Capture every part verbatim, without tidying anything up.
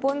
본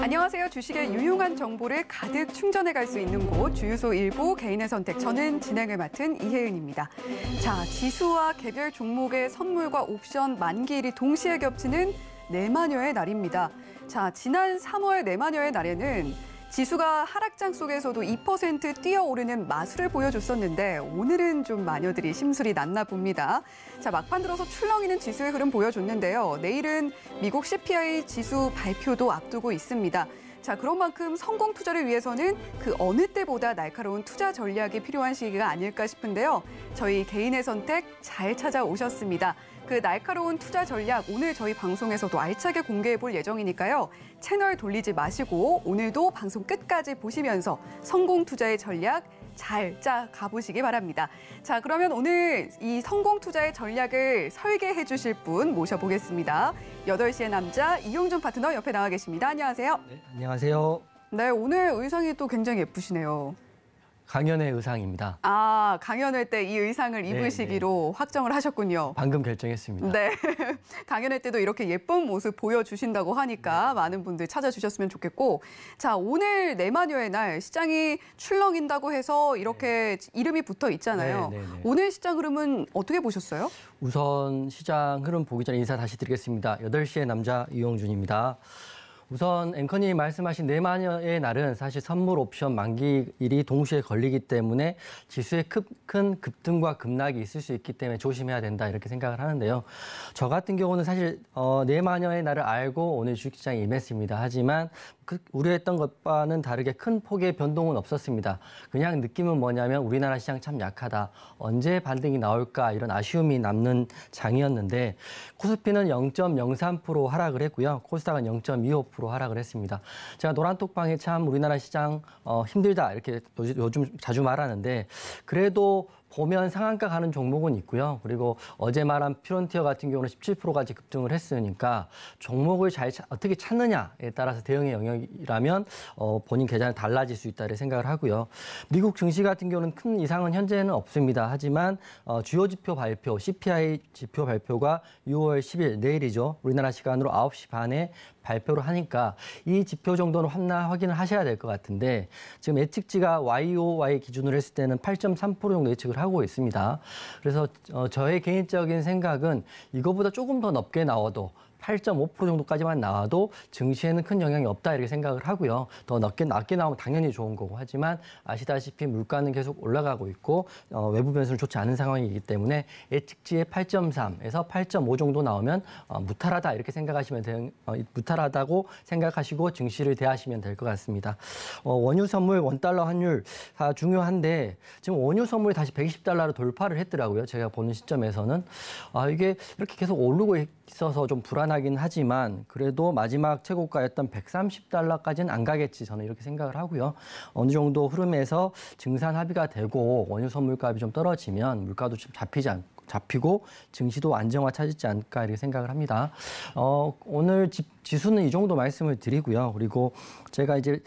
안녕하세요. 주식의 유용한 정보를 가득 충전해 갈 수 있는 곳, 주유소 일부 개인의 선택. 저는 진행을 맡은 이혜은입니다. 자, 지수와 개별 종목의 선물과 옵션 만기일이 동시에 겹치는 내마녀의 날입니다. 자, 지난 삼월 내마녀의 날에는 지수가 하락장 속에서도 이 퍼센트 뛰어오르는 마술을 보여줬었는데 오늘은 좀 마녀들이 심술이 났나 봅니다. 자, 막판 들어서 출렁이는 지수의 흐름 보여줬는데요. 내일은 미국 씨피아이 지수 발표도 앞두고 있습니다. 자, 그런 만큼 성공 투자를 위해서는 그 어느 때보다 날카로운 투자 전략이 필요한 시기가 아닐까 싶은데요. 저희 개인의 선택 잘 찾아오셨습니다. 그 날카로운 투자 전략 오늘 저희 방송에서도 알차게 공개해 볼 예정이니까요. 채널 돌리지 마시고 오늘도 방송 끝까지 보시면서 성공 투자의 전략 잘 짜 가보시기 바랍니다. 자, 그러면 오늘 이 성공 투자의 전략을 설계해 주실 분 모셔보겠습니다. 여덟 시의 남자 이용준 파트너 옆에 나와 계십니다. 안녕하세요. 네, 안녕하세요. 네, 오늘 의상이 또 굉장히 예쁘시네요. 강연회 의상입니다. 아, 강연회 때 이 의상을 네, 입으시기로 네. 확정을 하셨군요. 방금 결정했습니다. 네, 강연회 때도 이렇게 예쁜 모습 보여주신다고 하니까 네. 많은 분들 찾아주셨으면 좋겠고, 자, 오늘 내마녀의 날 시장이 출렁인다고 해서 이렇게 네. 이름이 붙어 있잖아요. 네, 네, 네. 오늘 시장 흐름은 어떻게 보셨어요? 우선 시장 흐름 보기 전에 인사 다시 드리겠습니다. 여덟 시의 남자 이용준입니다. 우선 앵커님이 말씀하신 내마녀의 날은 사실 선물 옵션 만기일이 동시에 걸리기 때문에 지수의 큰 급등과 급락이 있을 수 있기 때문에 조심해야 된다 이렇게 생각을 하는데요. 저 같은 경우는 사실 어, 내마녀의 날을 알고 오늘 주식시장에 임했습니다. 하지만 그 우려했던 것과는 다르게 큰 폭의 변동은 없었습니다. 그냥 느낌은 뭐냐면 우리나라 시장 참 약하다. 언제 반등이 나올까 이런 아쉬움이 남는 장이었는데 코스피는 영 점 영삼 퍼센트 하락을 했고요. 코스닥은 영 점 이오 퍼센트 하락을 했습니다. 제가 노란톡방에 참 우리나라 시장 어, 힘들다 이렇게 요즘 자주 말하는데 그래도 보면 상한가 가는 종목은 있고요. 그리고 어제 말한 퓨런티어 같은 경우는 십칠 퍼센트까지 급등을 했으니까 종목을 잘 차, 어떻게 찾느냐에 따라서 대응의 영역이라면 어, 본인 계좌는 달라질 수 있다고 생각을 하고요. 미국 증시 같은 경우는 큰 이상은 현재는 없습니다. 하지만 어, 주요 지표 발표, 씨피아이 지표 발표가 유월 십일 내일이죠. 우리나라 시간으로 아홉 시 반에 발표를 하니까 이 지표 정도는 확나 확인을 하셔야 될 것 같은데 지금 예측치가 와이오와이 기준으로 했을 때는 팔 점 삼 퍼센트 정도 예측을 하고 있습니다. 그래서 저의 개인적인 생각은 이거보다 조금 더 높게 나와도 팔 점 오 퍼센트 정도까지만 나와도 증시에는 큰 영향이 없다 이렇게 생각을 하고요. 더 낮게, 낮게 나오면 당연히 좋은 거고 하지만 아시다시피 물가는 계속 올라가고 있고 어, 외부 변수는 좋지 않은 상황이기 때문에 예측치의 팔 점 삼에서 팔 점 오 정도 나오면 어, 무탈하다 이렇게 생각하시면 되, 어, 무탈하다고 생각하시고 증시를 대하시면 될 것 같습니다. 어, 원유 선물 원달러 환율 다 중요한데 지금 원유 선물이 다시 백이십 달러로 돌파를 했더라고요. 제가 보는 시점에서는 아, 이게 이렇게 계속 오르고 있어서 좀 불안 하긴 하지만 그래도 마지막 최고가였던 백삼십 달러까지는 안 가겠지 저는 이렇게 생각을 하고요. 어느 정도 흐름에서 증산 합의가 되고 원유 선물값이 좀 떨어지면 물가도 좀 잡히지 않고 잡히고 증시도 안정화 찾지 않을까 이렇게 생각을 합니다. 어, 오늘 지, 지수는 이 정도 말씀을 드리고요. 그리고 제가 이제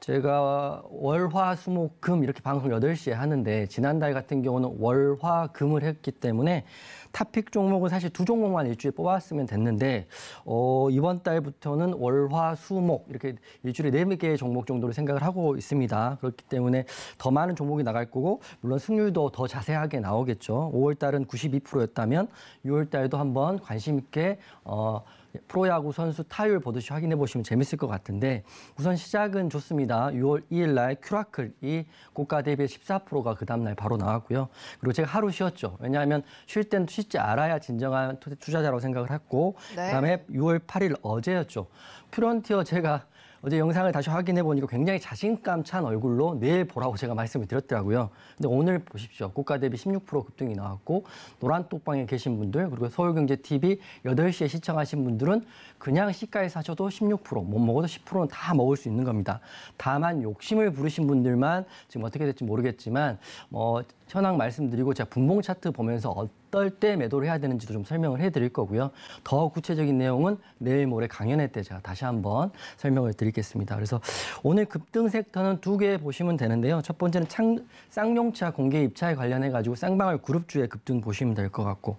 제가 월화수목금 이렇게 방송 여덟 시에 하는데 지난달 같은 경우는 월화금을 했기 때문에 탑픽 종목은 사실 두 종목만 일주일에 뽑았으면 됐는데 어, 이번 달부터는 월화수목 이렇게 일주일에 네 개의 종목 정도를 생각을 하고 있습니다. 그렇기 때문에 더 많은 종목이 나갈 거고 물론 승률도 더 자세하게 나오겠죠. 오월 달은 구십이 퍼센트였다면 유월 달도 한번 관심 있게 어, 프로야구 선수 타율 보듯이 확인해 보시면 재밌을 것 같은데 우선 시작은 좋습니다. 유월 이일 날 큐라클이 고가 대비 십사 퍼센트가 그 다음날 바로 나왔고요. 그리고 제가 하루 쉬었죠. 왜냐하면 쉴 때는 쉬지 알아야 진정한 투자자라고 생각을 했고 네. 그다음에 유월 팔일 어제였죠. 퓨런티어 제가 어제 영상을 다시 확인해 보니까 굉장히 자신감 찬 얼굴로 내일 보라고 제가 말씀을 드렸더라고요. 근데 오늘 보십시오. 고가 대비 십육 퍼센트 급등이 나왔고 노란 톡방에 계신 분들 그리고 서울경제티비 여덟 시에 시청하신 분들은 그냥 시가에서 사셔도 십육 퍼센트, 못 먹어도 십 퍼센트는 다 먹을 수 있는 겁니다. 다만 욕심을 부르신 분들만 지금 어떻게 될지 모르겠지만 뭐 현황 말씀드리고 제가 분봉 차트 보면서 어떨 때 매도를 해야 되는지도 좀 설명을 해드릴 거고요. 더 구체적인 내용은 내일 모레 강연회 때 제가 다시 한번 설명을 드리겠습니다. 그래서 오늘 급등 섹터는 두 개 보시면 되는데요. 첫 번째는 창, 쌍용차 공개 입찰 관련해가지고 쌍방울 그룹주의 급등 보시면 될 것 같고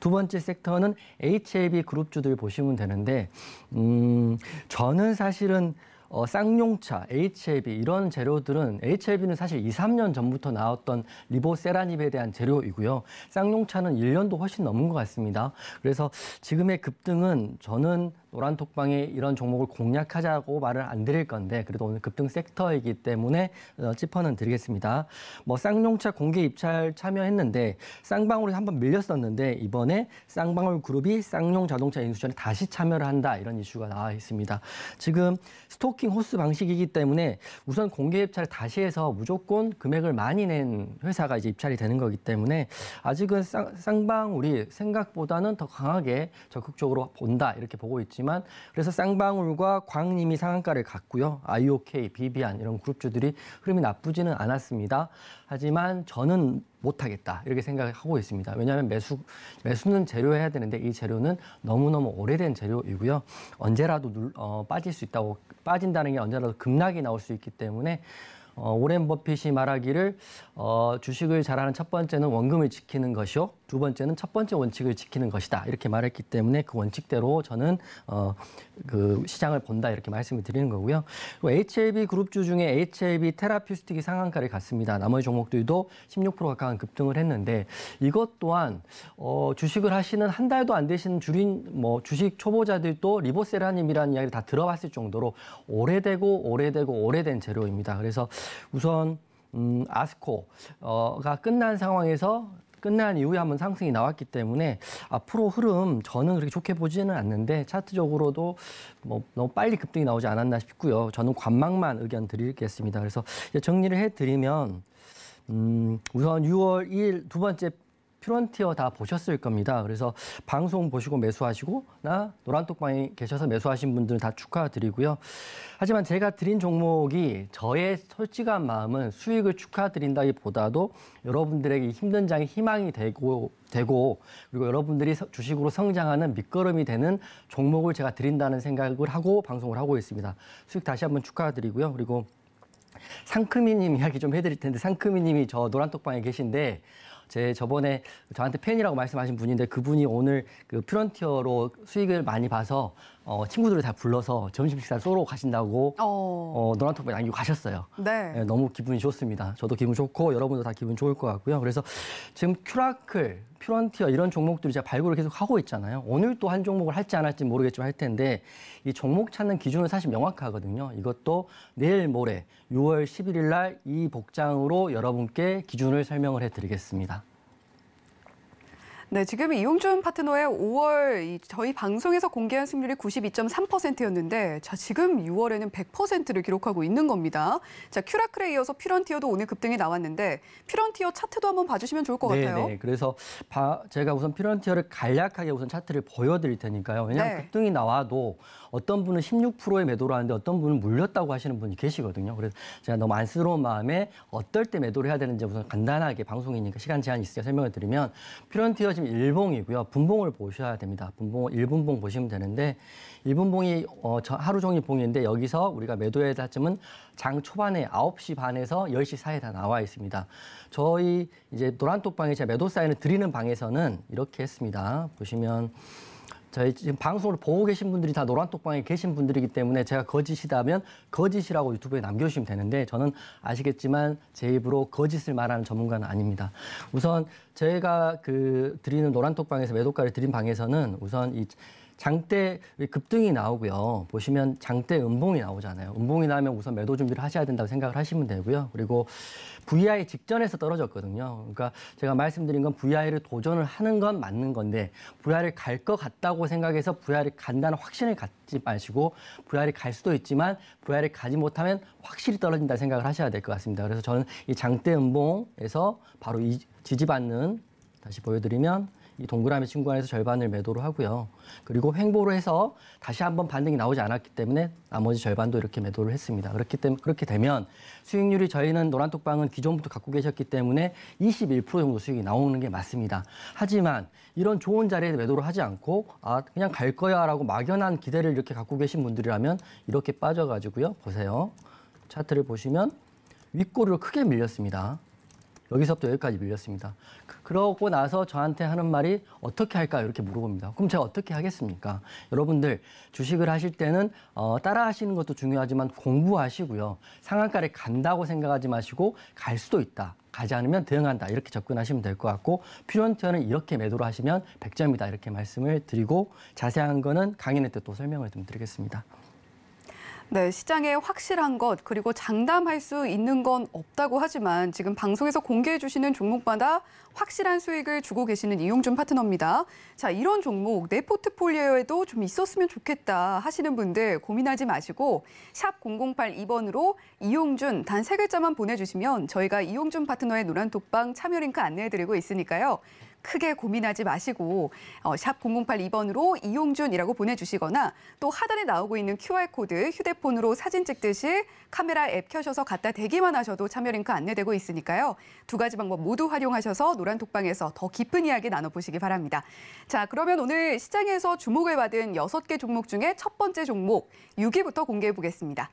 두 번째 섹터는 에이치엘비 그룹주들 보시면 되는데 음, 저는 사실은 어, 쌍용차, 에이치엘비 이런 재료들은 에이치엘비는 사실 이, 삼 년 전부터 나왔던 리보세라닙에 대한 재료이고요. 쌍용차는 일 년도 훨씬 넘은 것 같습니다. 그래서 지금의 급등은 저는 노란톡방에 이런 종목을 공략하자고 말을 안 드릴 건데 그래도 오늘 급등 섹터이기 때문에 짚어는 드리겠습니다. 뭐 쌍용차 공개 입찰 참여했는데 쌍방울이 한번 밀렸었는데 이번에 쌍방울 그룹이 쌍용 자동차 인수전에 다시 참여를 한다 이런 이슈가 나와 있습니다. 지금 스토킹 호스 방식이기 때문에 우선 공개 입찰을 다시 해서 무조건 금액을 많이 낸 회사가 이제 입찰이 되는 거기 때문에 아직은 쌍, 쌍방울이 생각보다는 더 강하게 적극적으로 본다 이렇게 보고 있지만 그래서 쌍방울과 광림이 상한가를 갔고요. 아이오케이, 비비안 이런 그룹주들이 흐름이 나쁘지는 않았습니다. 하지만 저는 못하겠다 이렇게 생각하고 있습니다. 왜냐하면 매수, 매수는 재료해야 되는데 이 재료는 너무너무 오래된 재료이고요. 언제라도 눌, 어, 빠질 수 있다고 빠진다는 게 언제라도 급락이 나올 수 있기 때문에 어, 오렌 버핏이 말하기를 어, 주식을 잘하는 첫 번째는 원금을 지키는 것이요. 두 번째는 첫 번째 원칙을 지키는 것이다. 이렇게 말했기 때문에 그 원칙대로 저는 어, 그 시장을 본다 이렇게 말씀을 드리는 거고요. 에이치엘비 그룹주 중에 에이치엘비 테라퓨틱스 상한가를 갔습니다. 나머지 종목들도 십육 퍼센트 가까운 급등을 했는데 이것 또한 어, 주식을 하시는 한 달도 안 되시는 주린 뭐 주식 초보자들도 리보세라님이라는 이야기를 다 들어봤을 정도로 오래되고 오래되고 오래된 재료입니다. 그래서 우선 음, 아스코가 끝난 상황에서 끝난 이후에 한번 상승이 나왔기 때문에 앞으로 흐름 저는 그렇게 좋게 보지는 않는데 차트적으로도 뭐 너무 빨리 급등이 나오지 않았나 싶고요. 저는 관망만 의견 드리겠습니다. 그래서 이제 정리를 해드리면 음, 우선 유월 이일 두 번째 퓨런티어 다 보셨을 겁니다. 그래서 방송 보시고 매수하시고 나 노란톡방에 계셔서 매수하신 분들 다 축하드리고요. 하지만 제가 드린 종목이 저의 솔직한 마음은 수익을 축하드린다기보다도 여러분들에게 힘든 장이 희망이 되고 되고 그리고 여러분들이 주식으로 성장하는 밑거름이 되는 종목을 제가 드린다는 생각을 하고 방송을 하고 있습니다. 수익 다시 한번 축하드리고요. 그리고 상크미님 이야기 좀 해드릴 텐데 상크미님이 저 노란톡방에 계신데 제 저번에 저한테 팬이라고 말씀하신 분인데 그분이 오늘 그 퓨런티어로 수익을 많이 봐서 어, 친구들을 다 불러서 점심 식사 쏘러 가신다고 어, 노란톡방에 남기고 가셨어요. 네. 네, 너무 기분이 좋습니다. 저도 기분 좋고 여러분도 다 기분 좋을 것 같고요. 그래서 지금 큐라클, 퓨런티어 이런 종목들이 제가 발굴을 계속 하고 있잖아요. 오늘 또 한 종목을 할지 안 할지 모르겠지만 할 텐데 이 종목 찾는 기준은 사실 명확하거든요. 이것도 내일 모레 유월 십일일 날 이 복장으로 여러분께 기준을 설명을 해드리겠습니다. 네, 지금 이용준 파트너의 오월 저희 방송에서 공개한 승률이 구십이 점 삼 퍼센트였는데 자, 지금 유월에는 백 퍼센트를 기록하고 있는 겁니다. 자, 큐라클에 이어서 퓨런티어도 오늘 급등이 나왔는데 퓨런티어 차트도 한번 봐주시면 좋을 것 네네, 같아요. 네, 그래서 바, 제가 우선 퓨런티어를 간략하게 우선 차트를 보여드릴 테니까요. 왜냐하면 네. 급등이 나와도 어떤 분은 십육 퍼센트의 매도를 하는데 어떤 분은 물렸다고 하시는 분이 계시거든요. 그래서 제가 너무 안쓰러운 마음에 어떨 때 매도를 해야 되는지 우선 간단하게 방송이니까 시간 제한이 있으니까 설명을 드리면 퓨런티어 지금 일봉이고요. 분봉을 보셔야 됩니다. 분봉 일분봉 보시면 되는데 일분봉이 어, 하루 종일 봉인데 여기서 우리가 매도해야 될 점은 장 초반에 아홉 시 반에서 열 시 사이에 다 나와 있습니다. 저희 이제 노란톡방에 제가 매도 사인을 드리는 방에서는 이렇게 했습니다. 보시면 저희 지금 방송을 보고 계신 분들이 다 노란톡방에 계신 분들이기 때문에 제가 거짓이다면 거짓이라고 유튜브에 남겨주시면 되는데 저는 아시겠지만 제 입으로 거짓을 말하는 전문가는 아닙니다. 우선 제가 그 드리는 노란톡방에서 매도가를 드린 방에서는 우선 이 장대 급등이 나오고요. 보시면 장대 음봉이 나오잖아요. 음봉이 나오면 우선 매도 준비를 하셔야 된다고 생각을 하시면 되고요. 그리고 브이아이 직전에서 떨어졌거든요. 그러니까 제가 말씀드린 건 브이아이를 도전을 하는 건 맞는 건데 브이아이를 갈 것 같다고 생각해서 브이아이를 간다는 확신을 갖지 마시고 브이아이를 갈 수도 있지만 브이아이를 가지 못하면 확실히 떨어진다 생각을 하셔야 될 것 같습니다. 그래서 저는 이 장대 음봉에서 바로 이 지지받는 다시 보여드리면 이 동그라미 친 구간에서 절반을 매도로 하고요. 그리고 횡보로 해서 다시 한번 반등이 나오지 않았기 때문에 나머지 절반도 이렇게 매도를 했습니다. 그렇기 때문에 그렇게 되면 수익률이 저희는 노란톡방은 기존부터 갖고 계셨기 때문에 이십일 퍼센트 정도 수익이 나오는 게 맞습니다. 하지만 이런 좋은 자리에 매도를 하지 않고 아 그냥 갈 거야라고 막연한 기대를 이렇게 갖고 계신 분들이라면 이렇게 빠져가지고요. 보세요. 차트를 보시면 윗꼬리로 크게 밀렸습니다. 여기서부터 여기까지 밀렸습니다. 그러고 나서 저한테 하는 말이 어떻게 할까요? 이렇게 물어봅니다. 그럼 제가 어떻게 하겠습니까? 여러분들 주식을 하실 때는 어, 따라 하시는 것도 중요하지만 공부하시고요. 상한가를 간다고 생각하지 마시고 갈 수도 있다. 가지 않으면 대응한다. 이렇게 접근하시면 될 것 같고 퓨런티어는 이렇게 매도를 하시면 백 점이다. 이렇게 말씀을 드리고 자세한 거는 강연회 때 또 설명을 좀 드리겠습니다. 네, 시장에 확실한 것 그리고 장담할 수 있는 건 없다고 하지만 지금 방송에서 공개해 주시는 종목마다 확실한 수익을 주고 계시는 이용준 파트너입니다. 자, 이런 종목 내 포트폴리오에도 좀 있었으면 좋겠다 하시는 분들 고민하지 마시고 샵 공공팔이 번으로 이용준 단 세 글자만 보내주시면 저희가 이용준 파트너의 노란톡방 참여 링크 안내해드리고 있으니까요. 크게 고민하지 마시고 어, 샵 공공팔이 번으로 이용준이라고 보내주시거나 또 하단에 나오고 있는 큐알코드 휴대폰으로 사진 찍듯이 카메라 앱 켜셔서 갖다 대기만 하셔도 참여 링크 안내되고 있으니까요. 두 가지 방법 모두 활용하셔서 노란톡방에서 더 깊은 이야기 나눠보시기 바랍니다. 자, 그러면 오늘 시장에서 주목을 받은 여섯 개 종목 중에 첫 번째 종목 육 위부터 공개해보겠습니다.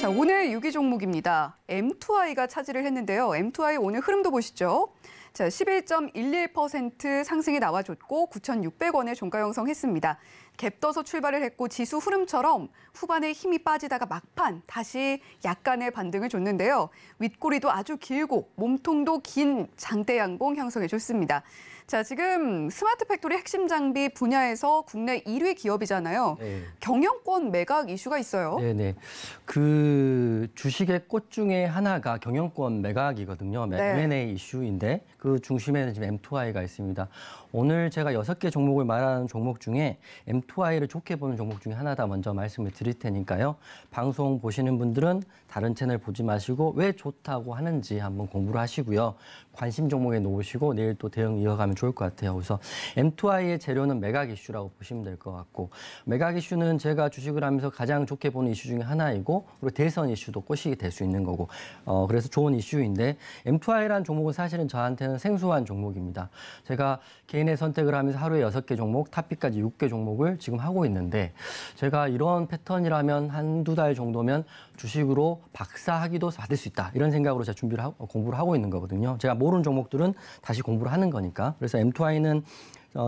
자, 오늘 육 위 종목입니다. 엠투아이가 차지를 했는데요. 엠투아이 오늘 흐름도 보시죠. 자, 십일 점 일일 퍼센트 상승이 나와줬고 구천육백 원에 종가 형성했습니다. 갭 떠서 출발을 했고 지수 흐름처럼 후반에 힘이 빠지다가 막판 다시 약간의 반등을 줬는데요. 윗꼬리도 아주 길고 몸통도 긴 장대 양봉 형성해줬습니다. 자, 지금 스마트 팩토리 핵심 장비 분야에서 국내 일 위 기업이잖아요. 네. 경영권 매각 이슈가 있어요. 네, 네. 그 주식의 꽃 중에 하나가 경영권 매각이거든요. 네. 엠 앤 에이 이슈인데 그 중심에는 지금 엠투아이가 있습니다. 오늘 제가 여섯 개 종목을 말하는 종목 중에 엠투아이를 좋게 보는 종목 중에 하나다 먼저 말씀을 드릴 테니까요. 방송 보시는 분들은 다른 채널 보지 마시고 왜 좋다고 하는지 한번 공부를 하시고요. 관심 종목에 놓으시고 내일 또 대응 이어가면 좋을 것 같아요. 그래서 엠투아이의 재료는 매각 이슈라고 보시면 될 것 같고 매각 이슈는 제가 주식을 하면서 가장 좋게 보는 이슈 중에 하나이고 그리고 대선 이슈도 꽃이 될 수 있는 거고 어, 그래서 좋은 이슈인데 엠투아이라는 종목은 사실은 저한테는 생소한 종목입니다. 제가 개인의 선택을 하면서 하루에 여섯 개 종목, 탑픽까지 여섯 개 종목을 지금 하고 있는데 제가 이런 패턴이라면 한두 달 정도면 주식으로 박사학위도 받을 수 있다. 이런 생각으로 제가 준비를 하고 공부를 하고 있는 거거든요. 제가 모르는 종목들은 다시 공부를 하는 거니까. 그래서 엠투아이는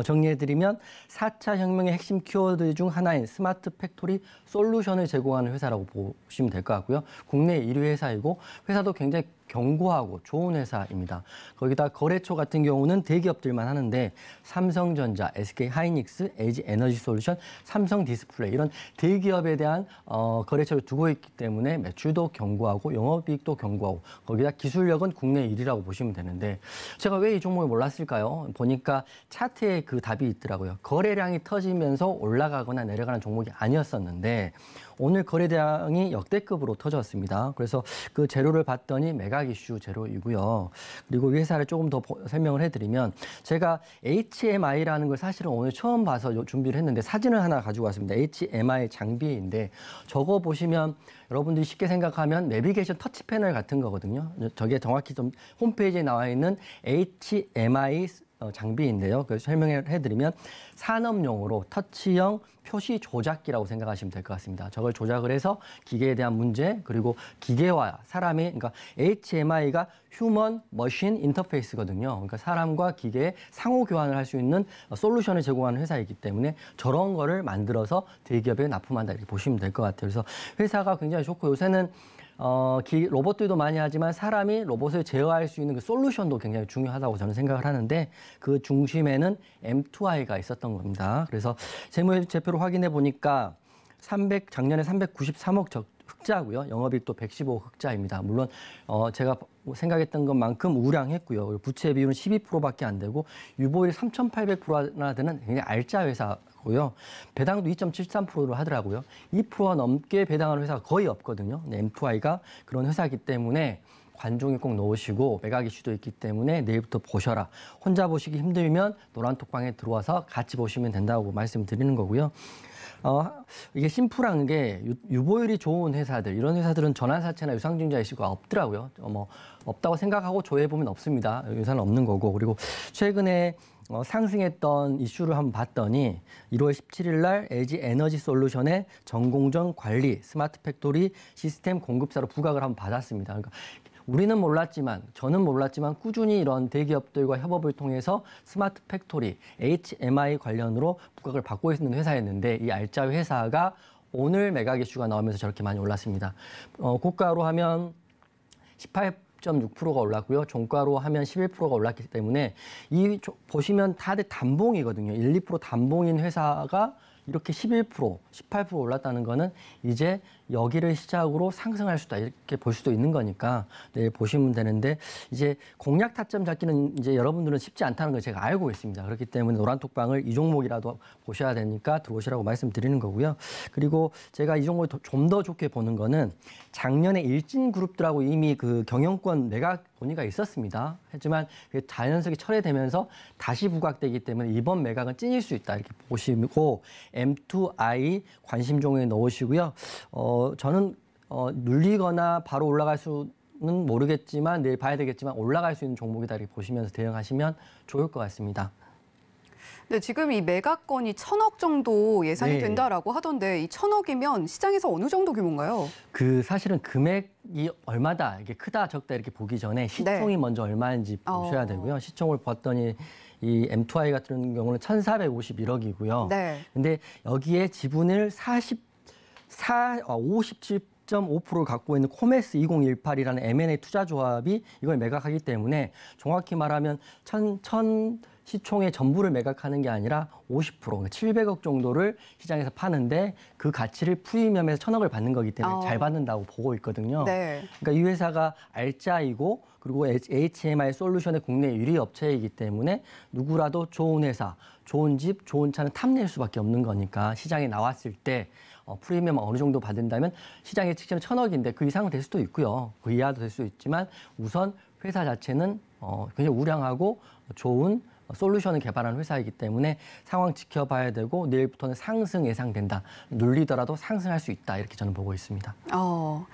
정리해드리면 사 차 혁명의 핵심 키워드 중 하나인 스마트 팩토리 솔루션을 제공하는 회사라고 보시면 될 것 같고요. 국내 일 위 회사이고 회사도 굉장히 견고하고 좋은 회사입니다. 거기다 거래처 같은 경우는 대기업들만 하는데 삼성전자, 에스케이하이닉스, 엘지 에너지솔루션, 삼성디스플레이 이런 대기업에 대한 어, 거래처를 두고 있기 때문에 매출도 견고하고 영업이익도 견고하고 거기다 기술력은 국내 일 위라고 보시면 되는데 제가 왜 이 종목을 몰랐을까요? 보니까 차트에 그 답이 있더라고요. 거래량이 터지면서 올라가거나 내려가는 종목이 아니었었는데 오늘 거래량이 역대급으로 터졌습니다. 그래서 그 재료를 봤더니 매각 이슈 재료이고요. 그리고 회사를 조금 더 설명을 해드리면 제가 에이치 엠 아이라는 걸 사실은 오늘 처음 봐서 준비를 했는데 사진을 하나 가지고 왔습니다. 에이치 엠 아이 장비인데 저거 보시면 여러분들이 쉽게 생각하면 내비게이션 터치 패널 같은 거거든요. 저게 정확히 좀 홈페이지에 나와 있는 에이치 엠 아이 장비인데요. 그래서 설명을 해드리면 산업용으로 터치형 표시 조작기라고 생각하시면 될 것 같습니다. 저걸 조작을 해서 기계에 대한 문제 그리고 기계와 사람이 그러니까 에이치 엠 아이가 휴먼 머신 인터페이스거든요. 그러니까 사람과 기계의 상호 교환을 할 수 있는 솔루션을 제공하는 회사이기 때문에 저런 거를 만들어서 대기업에 납품한다 이렇게 보시면 될 것 같아요. 그래서 회사가 굉장히 좋고 요새는 어, 기, 로봇들도 많이 하지만 사람이 로봇을 제어할 수 있는 그 솔루션도 굉장히 중요하다고 저는 생각을 하는데 그 중심에는 엠 투 아이가 있었던 겁니다. 그래서 재무제표를 확인해 보니까 삼백, 작년에 삼백구십삼억 적, 흑자고요. 영업이익도 백십오억 흑자입니다. 물론 어, 제가 생각했던 것만큼 우량했고요. 부채 비율은 십이 퍼센트밖에 안 되고 유보율 삼천팔백 퍼센트나 되는 굉장히 알짜 회사고요. 배당도 이 점 칠삼 퍼센트로 하더라고요. 이 퍼센트가 넘게 배당하는 회사가 거의 없거든요. 엠 투 아이가 그런 회사이기 때문에 관종에 꼭 넣으시고 매각 이슈도 있기 때문에 내일부터 보셔라. 혼자 보시기 힘들면 노란톡방에 들어와서 같이 보시면 된다고 말씀드리는 거고요. 어, 이게 심플한 게 유보율이 좋은 회사들, 이런 회사들은 전환사채나 유상증자 이슈가 없더라고요. 어, 뭐 없다고 생각하고 조회해보면 없습니다. 유산은 없는 거고. 그리고 최근에 어, 상승했던 이슈를 한번 봤더니 일월 십칠일 날 엘지 에너지솔루션의 전공정 관리, 스마트 팩토리 시스템 공급사로 부각을 한번 받았습니다. 그러니까 우리는 몰랐지만, 저는 몰랐지만 꾸준히 이런 대기업들과 협업을 통해서 스마트 팩토리, 에이치 엠 아이 관련으로 부각을 받고 있는 회사였는데 이 알짜 회사가 오늘 매각 이슈가 나오면서 저렇게 많이 올랐습니다. 어, 고가로 하면 십팔 점 육 퍼센트가 올랐고요. 종가로 하면 십일 퍼센트가 올랐기 때문에 이 보시면 다들 단봉이거든요. 일, 이 퍼센트 단봉인 회사가 이렇게 십일 퍼센트, 십팔 퍼센트 올랐다는 거는 이제 여기를 시작으로 상승할 수다 이렇게 볼 수도 있는 거니까 내일 보시면 되는데 이제 공략 타점 잡기는 이제 여러분들은 쉽지 않다는 걸 제가 알고 있습니다. 그렇기 때문에 노란톡방을 이 종목이라도 보셔야 되니까 들어오시라고 말씀드리는 거고요. 그리고 제가 이 종목을 좀 더 좋게 보는 거는 작년에 일진그룹들하고 이미 그 경영권 매각 논의가 있었습니다. 하지만 자연스럽게 철회되면서 다시 부각되기 때문에 이번 매각은 찐일 수 있다 이렇게 보시고 엠 투 아이 관심종에 넣으시고요. 어, 어, 저는 어, 눌리거나 바로 올라갈 수는 모르겠지만 내일 봐야 되겠지만 올라갈 수 있는 종목이다 이렇게 보시면서 대응하시면 좋을 것 같습니다. 네, 지금 이 매각권이 천억 정도 예상이 네. 된다라고 하던데 이 천억이면 시장에서 어느 정도 규모인가요? 그 사실은 금액이 얼마다 이게 크다 적다 이렇게 보기 전에 시총이 네. 먼저 얼마인지 보셔야 되고요. 시총을 봤더니 이 엠 투 아이 같은 경우는 천사백오십일억이고요. 네. 근데 여기에 지분을 사십 오십칠 점 오 퍼센트를 갖고 있는 코메스 이공일팔이라는 엠 앤 에이 투자 조합이 이걸 매각하기 때문에 정확히 말하면 천, 천 시총의 전부를 매각하는 게 아니라 오십 퍼센트, 칠백억 정도를 시장에서 파는데 그 가치를 프리미엄에서 천억을 받는 거기 때문에 어. 잘 받는다고 보고 있거든요. 네. 그러니까 이 회사가 알짜이고 그리고 에이치 엠 아이 솔루션의 국내 유리 업체이기 때문에 누구라도 좋은 회사, 좋은 집, 좋은 차는 탐낼 수밖에 없는 거니까 시장에 나왔을 때 어, 프리미엄 어느 정도 받는다면 시장의 측정은 천억인데 그 이상은 될 수도 있고요. 그 이하도 될 수 있지만 우선 회사 자체는 어, 굉장히 우량하고 좋은 솔루션을 개발한 회사이기 때문에 상황 지켜봐야 되고 내일부터는 상승 예상된다. 눌리더라도 상승할 수 있다. 이렇게 저는 보고 있습니다. 어,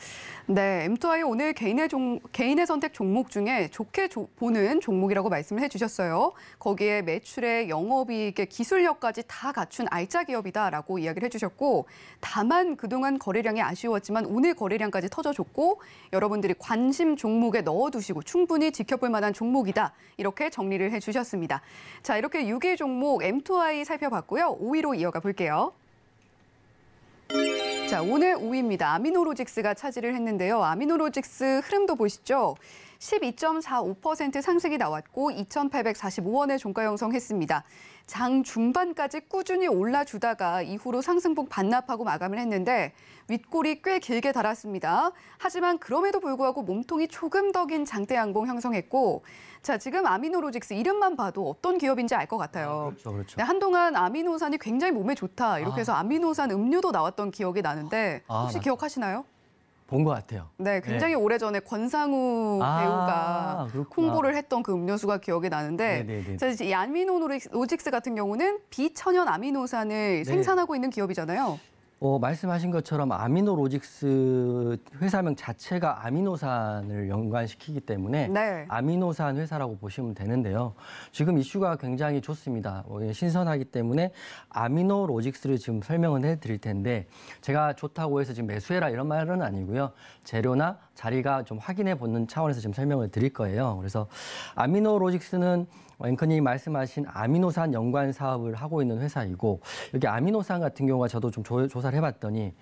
네, 엠 투 아이 오늘 개인의, 종, 개인의 선택 종목 중에 좋게 조, 보는 종목이라고 말씀을 해주셨어요. 거기에 매출에 영업이익에 기술력까지 다 갖춘 알짜 기업이다라고 이야기를 해주셨고 다만 그동안 거래량이 아쉬웠지만 오늘 거래량까지 터져줬고 여러분들이 관심 종목에 넣어두시고 충분히 지켜볼 만한 종목이다. 이렇게 정리를 해주셨습니다. 자, 이렇게 육 위 종목 엠 투 아이 살펴봤고요. 오 위로 이어가 볼게요. 자, 오늘 오 위입니다. 아미노로직스가 차지를 했는데요. 아미노로직스 흐름도 보시죠. 십이 점 사오 퍼센트 상승이 나왔고 이천팔백사십오원에 종가 형성했습니다. 장 중반까지 꾸준히 올라주다가 이후로 상승폭 반납하고 마감을 했는데 윗골이 꽤 길게 달았습니다. 하지만 그럼에도 불구하고 몸통이 조금 더 긴 장대 양봉 형성했고 자 지금 아미노로직스 이름만 봐도 어떤 기업인지 알 것 같아요. 아, 그렇죠, 그렇죠. 네, 한동안 아미노산이 굉장히 몸에 좋다 이렇게 아. 해서 아미노산 음료도 나왔던 기억이 나는데 혹시 아, 기억하시나요? 본 것 같아요. 네, 굉장히 네. 오래전에 권상우 배우가 아, 홍보를 했던 그 음료수가 기억이 나는데 네네네. 자, 이제 아미노로직스 같은 경우는 비천연 아미노산을 네. 생산하고 있는 기업이잖아요. 어, 말씀하신 것처럼 아미노로직스 회사명 자체가 아미노산을 연관시키기 때문에 네. 아미노산 회사라고 보시면 되는데요. 지금 이슈가 굉장히 좋습니다. 신선하기 때문에 아미노로직스를 지금 설명을 해드릴 텐데 제가 좋다고 해서 지금 매수해라 이런 말은 아니고요. 재료나 자리가 좀 확인해 보는 차원에서 지금 설명을 드릴 거예요. 그래서 아미노로직스는 앵커님이 말씀하신 아미노산 연관 사업을 하고 있는 회사이고, 여기 아미노산 같은 경우가 저도 좀 조, 조사를 해봤더니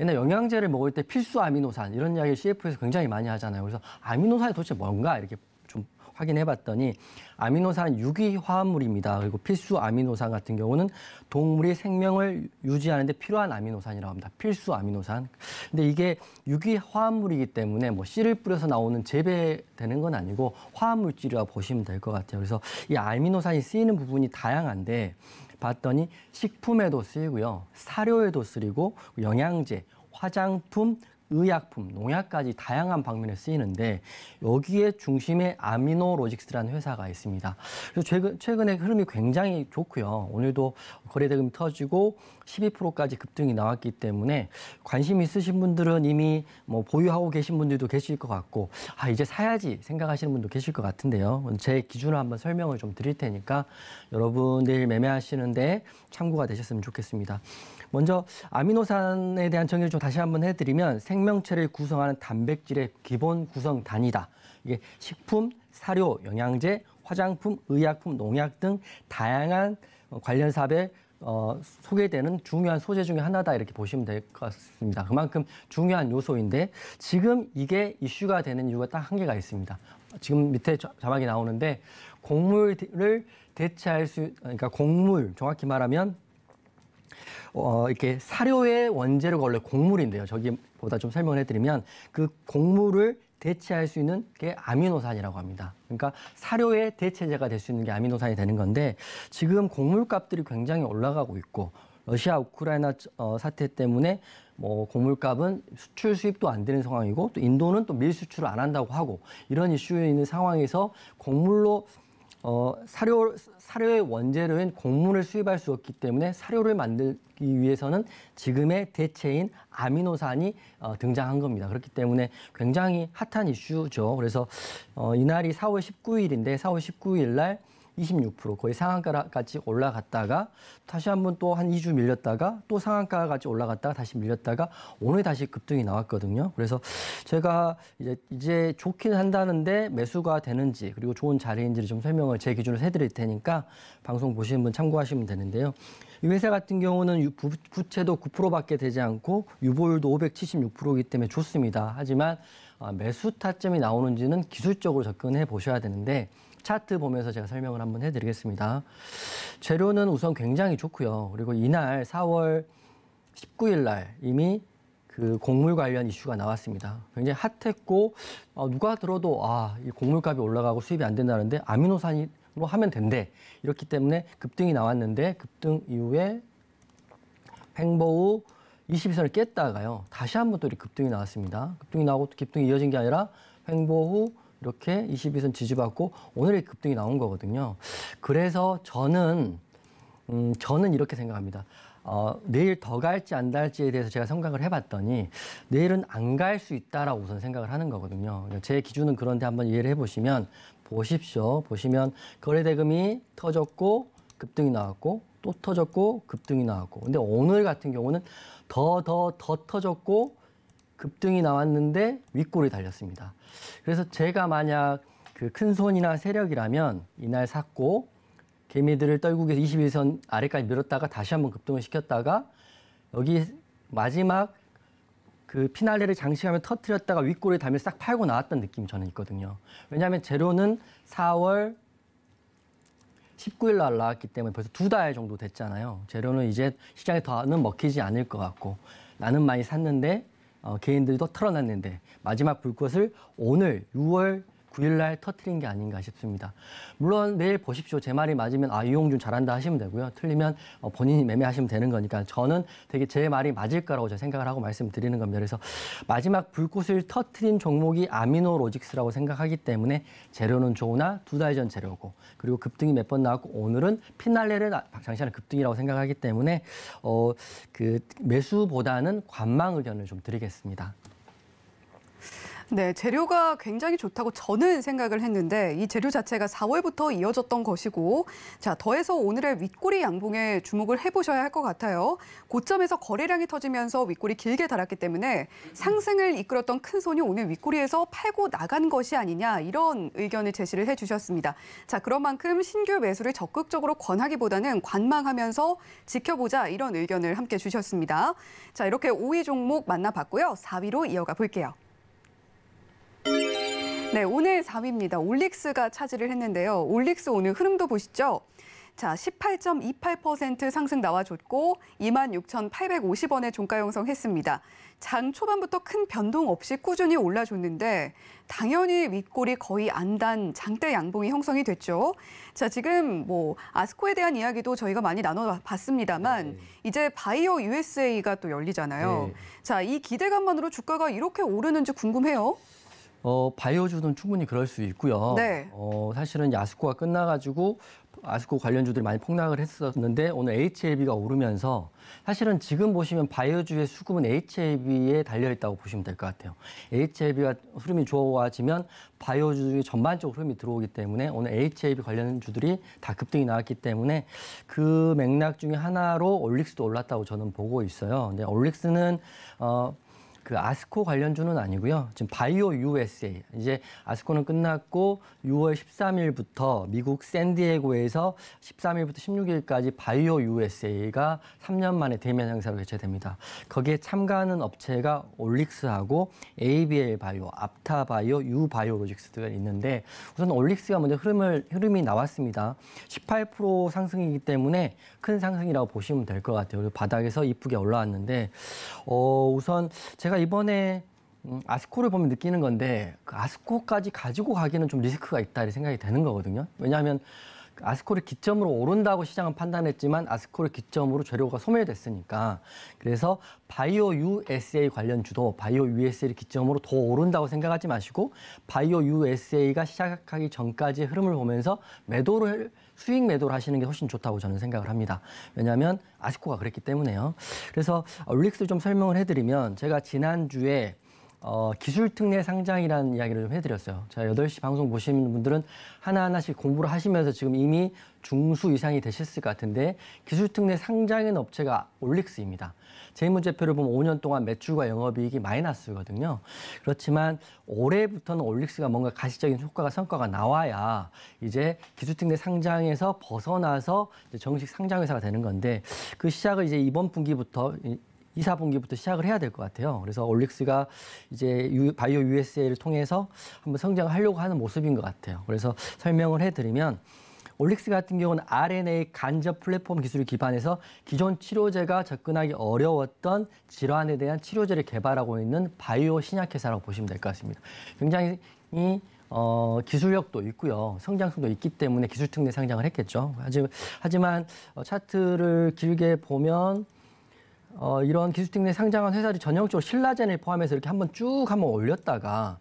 옛날 영양제를 먹을 때 필수 아미노산 이런 이야기를 씨에프에서 굉장히 많이 하잖아요. 그래서 아미노산이 도대체 뭔가 이렇게 좀 확인해봤더니 아미노산 유기 화합물입니다. 그리고 필수 아미노산 같은 경우는 동물이 생명을 유지하는 데 필요한 아미노산이라고 합니다. 필수 아미노산. 근데 이게 유기 화합물이기 때문에 뭐 씨를 뿌려서 나오는 재배되는 건 아니고 화합물질이라고 보시면 될 것 같아요. 그래서 이 아미노산이 쓰이는 부분이 다양한데 봤더니 식품에도 쓰이고요, 사료에도 쓰이고 영양제, 화장품, 의약품, 농약까지 다양한 방면에 쓰이는데 여기에 중심에 아미노로직스라는 회사가 있습니다. 그래서 최근, 최근에 흐름이 굉장히 좋고요. 오늘도 거래대금이 터지고 십이 퍼센트까지 급등이 나왔기 때문에 관심 있으신 분들은 이미 뭐 보유하고 계신 분들도 계실 것 같고, 아 이제 사야지 생각하시는 분도 계실 것 같은데요. 제 기준으로 한번 설명을 좀 드릴 테니까 여러분 내일 매매하시는데 참고가 되셨으면 좋겠습니다. 먼저 아미노산에 대한 정의를 좀 다시 한번 해드리면 생명체를 구성하는 단백질의 기본 구성 단위다. 이게 식품, 사료, 영양제, 화장품, 의약품, 농약 등 다양한 관련 사업에 어, 소개되는 중요한 소재 중에 하나다 이렇게 보시면 될 것 같습니다. 그만큼 중요한 요소인데 지금 이게 이슈가 되는 이유가 딱 한 개가 있습니다. 지금 밑에 자막이 나오는데 곡물을 대체할 수, 그러니까 곡물 정확히 말하면 어, 이렇게 사료의 원재료가 원래 곡물인데요. 저기보다 좀 설명을 해드리면 그 곡물을 대체할 수 있는 게 아미노산이라고 합니다. 그러니까 사료의 대체제가 될 수 있는 게 아미노산이 되는 건데 지금 곡물값들이 굉장히 올라가고 있고 러시아 우크라이나 사태 때문에 뭐 곡물값은 수출 수입도 안 되는 상황이고 또 인도는 또 밀 수출을 안 한다고 하고 이런 이슈에 있는 상황에서 곡물로 어, 사료, 사료의 원재료인 곡물을 수입할 수 없기 때문에 사료를 만들기 위해서는 지금의 대체인 아미노산이 어, 등장한 겁니다. 그렇기 때문에 굉장히 핫한 이슈죠. 그래서 어, 이날이 사월 십구일인데 사월 십구일 날 이십육 퍼센트 거의 상한가까지 올라갔다가 다시 한번 또 한 이 주 밀렸다가 또 상한가까지 올라갔다가 다시 밀렸다가 오늘 다시 급등이 나왔거든요. 그래서 제가 이제 이제 좋긴 한다는데 매수가 되는지 그리고 좋은 자리인지를 좀 설명을 제 기준으로 해드릴 테니까 방송 보시는 분 참고하시면 되는데요. 이 회사 같은 경우는 부채도 구 퍼센트밖에 되지 않고 유보율도 오백칠십육 퍼센트이기 때문에 좋습니다. 하지만 매수 타점이 나오는지는 기술적으로 접근해 보셔야 되는데 차트 보면서 제가 설명을 한번 해드리겠습니다. 재료는 우선 굉장히 좋고요. 그리고 이날 사월 십구일 날 이미 그 곡물 관련 이슈가 나왔습니다. 굉장히 핫했고 어, 누가 들어도 아, 이 곡물값이 올라가고 수입이 안 된다는데 아미노산으로 하면 된대. 이렇기 때문에 급등이 나왔는데 급등 이후에 횡보후 이십 일선을 깼다가요. 다시 한번 또 이렇게 급등이 나왔습니다. 급등이 나오고 또 급등이 이어진 게 아니라 횡보후 이렇게 이십 일선 지지받고 오늘의 급등이 나온 거거든요. 그래서 저는 음, 저는 이렇게 생각합니다. 어, 내일 더 갈지 안 갈지에 대해서 제가 생각을 해봤더니 내일은 안 갈 수 있다라고 우선 생각을 하는 거거든요. 제 기준은 그런데 한번 이해를 해보시면 보십시오. 보시면 거래대금이 터졌고 급등이 나왔고 또 터졌고 급등이 나왔고 근데 오늘 같은 경우는 더 더 더 터졌고 급등이 나왔는데 윗골이 달렸습니다. 그래서 제가 만약 그 큰 손이나 세력이라면 이날 샀고 개미들을 떨고 계속 이십 일선 아래까지 밀었다가 다시 한번 급등을 시켰다가 여기 마지막 그 피날레를 장식하며 터뜨렸다가 윗골을 달며 싹 팔고 나왔던 느낌이 저는 있거든요. 왜냐하면 재료는 사월 십구일 날 나왔기 때문에 벌써 두 달 정도 됐잖아요. 재료는 이제 시장에 더는 먹히지 않을 것 같고 나는 많이 샀는데 어, 개인들도 털어놨는데 마지막 불꽃을 오늘 유월 구일 날 터뜨린 게 아닌가 싶습니다. 물론 내일 보십시오. 제 말이 맞으면 아 이용준 잘한다 하시면 되고요. 틀리면 어, 본인이 매매하시면 되는 거니까 저는 되게 제 말이 맞을 거라고 제가 생각을 하고 말씀드리는 겁니다. 그래서 마지막 불꽃을 터뜨린 종목이 아미노로직스라고 생각하기 때문에 재료는 좋으나 두 달 전 재료고 그리고 급등이 몇 번 나왔고 오늘은 피날레를 장시하는 급등이라고 생각하기 때문에 어, 그 매수보다는 관망 의견을 좀 드리겠습니다. 네, 재료가 굉장히 좋다고 저는 생각을 했는데 이 재료 자체가 사월부터 이어졌던 것이고, 자, 더해서 오늘의 윗꼬리 양봉에 주목을 해보셔야 할 것 같아요. 고점에서 거래량이 터지면서 윗꼬리 길게 달았기 때문에 상승을 이끌었던 큰손이 오늘 윗꼬리에서 팔고 나간 것이 아니냐, 이런 의견을 제시를 해주셨습니다. 자, 그런 만큼 신규 매수를 적극적으로 권하기보다는 관망하면서 지켜보자, 이런 의견을 함께 주셨습니다. 자, 이렇게 오 위 종목 만나봤고요. 사 위로 이어가 볼게요. 네, 오늘 사 위입니다. 올릭스가 차지를 했는데요. 올릭스 오늘 흐름도 보시죠. 자, 십팔 점 이팔 퍼센트 상승 나와줬고 이만 육천팔백오십 원에 종가 형성했습니다. 장 초반부터 큰 변동 없이 꾸준히 올라줬는데 당연히 윗골이 거의 안단 장대 양봉이 형성이 됐죠. 자, 지금 뭐 아스코에 대한 이야기도 저희가 많이 나눠봤습니다만, 네, 이제 바이오 유에스에이가 또 열리잖아요. 네. 자, 이 기대감만으로 주가가 이렇게 오르는지 궁금해요. 어, 바이오주는 충분히 그럴 수 있고요. 네. 어, 사실은 아스코가 끝나가지고 아스코 관련주들이 많이 폭락을 했었는데 오늘 에이치엘비가 오르면서 사실은 지금 보시면 바이오주의 수급은 에이치엘비에 달려있다고 보시면 될 것 같아요. 에이치엘비가 흐름이 좋아지면 바이오주의 전반적으로 흐름이 들어오기 때문에 오늘 에이치엘비 관련주들이 다 급등이 나왔기 때문에 그 맥락 중에 하나로 올릭스도 올랐다고 저는 보고 있어요. 근데 올릭스는 어, 그 아스코 관련주는 아니고요. 지금 바이오 유에스에이. 이제 아스코는 끝났고 유월 십삼일부터 미국 샌디에고에서 십삼일부터 십육일까지 바이오 유에스에이가 삼 년 만에 대면 행사로 개최됩니다. 거기에 참가하는 업체가 올릭스하고 에이비엘 바이오, 압타바이오, 유바이오로직스가 있는데 우선 올릭스가 먼저 흐름을 흐름이 나왔습니다. 십팔 퍼센트 상승이기 때문에 큰 상승이라고 보시면 될 것 같아요. 바닥에서 이쁘게 올라왔는데 어, 우선 제가 제가 이번에 아스코를 보면 느끼는 건데 그 아스코까지 가지고 가기는 좀 리스크가 있다 생각이 되는 거거든요. 왜냐하면 아스코를 기점으로 오른다고 시장은 판단했지만 아스코를 기점으로 재료가 소멸됐으니까. 그래서 바이오 유에스에이 관련주도 바이오 유에스에이를 기점으로 더 오른다고 생각하지 마시고 바이오 유에스에이가 시작하기 전까지의 흐름을 보면서 매도를 수익 매도를 하시는 게 훨씬 좋다고 저는 생각을 합니다. 왜냐하면 아스코가 그랬기 때문에요. 그래서 올릭스를 좀 설명을 해드리면 제가 지난주에 어, 기술특례 상장이라는 이야기를 좀 해드렸어요. 제가 여덟 시 방송 보시는 분들은 하나하나씩 공부를 하시면서 지금 이미 중수 이상이 되셨을 것 같은데 기술특례 상장인 업체가 올릭스입니다. 재무제표를 보면 오 년 동안 매출과 영업이익이 마이너스거든요. 그렇지만 올해부터는 올릭스가 뭔가 가시적인 효과가 성과가 나와야 이제 기술특례 상장에서 벗어나서 이제 정식 상장회사가 되는 건데 그 시작을 이제 이번 분기부터 이, 사분기부터 시작을 해야 될 것 같아요. 그래서 올릭스가 이제 바이오 유에스에이를 통해서 한번 성장하려고 하는 모습인 것 같아요. 그래서 설명을 해드리면 올릭스 같은 경우는 알엔에이 간접 플랫폼 기술을 기반해서 기존 치료제가 접근하기 어려웠던 질환에 대한 치료제를 개발하고 있는 바이오 신약회사라고 보시면 될 것 같습니다. 굉장히 어, 기술력도 있고요. 성장성도 있기 때문에 기술특례 상장을 했겠죠. 하지만 차트를 길게 보면 어, 이런 기술특례 상장한 회사들이 전형적으로 신라젠을 포함해서 이렇게 한번 쭉 한번 올렸다가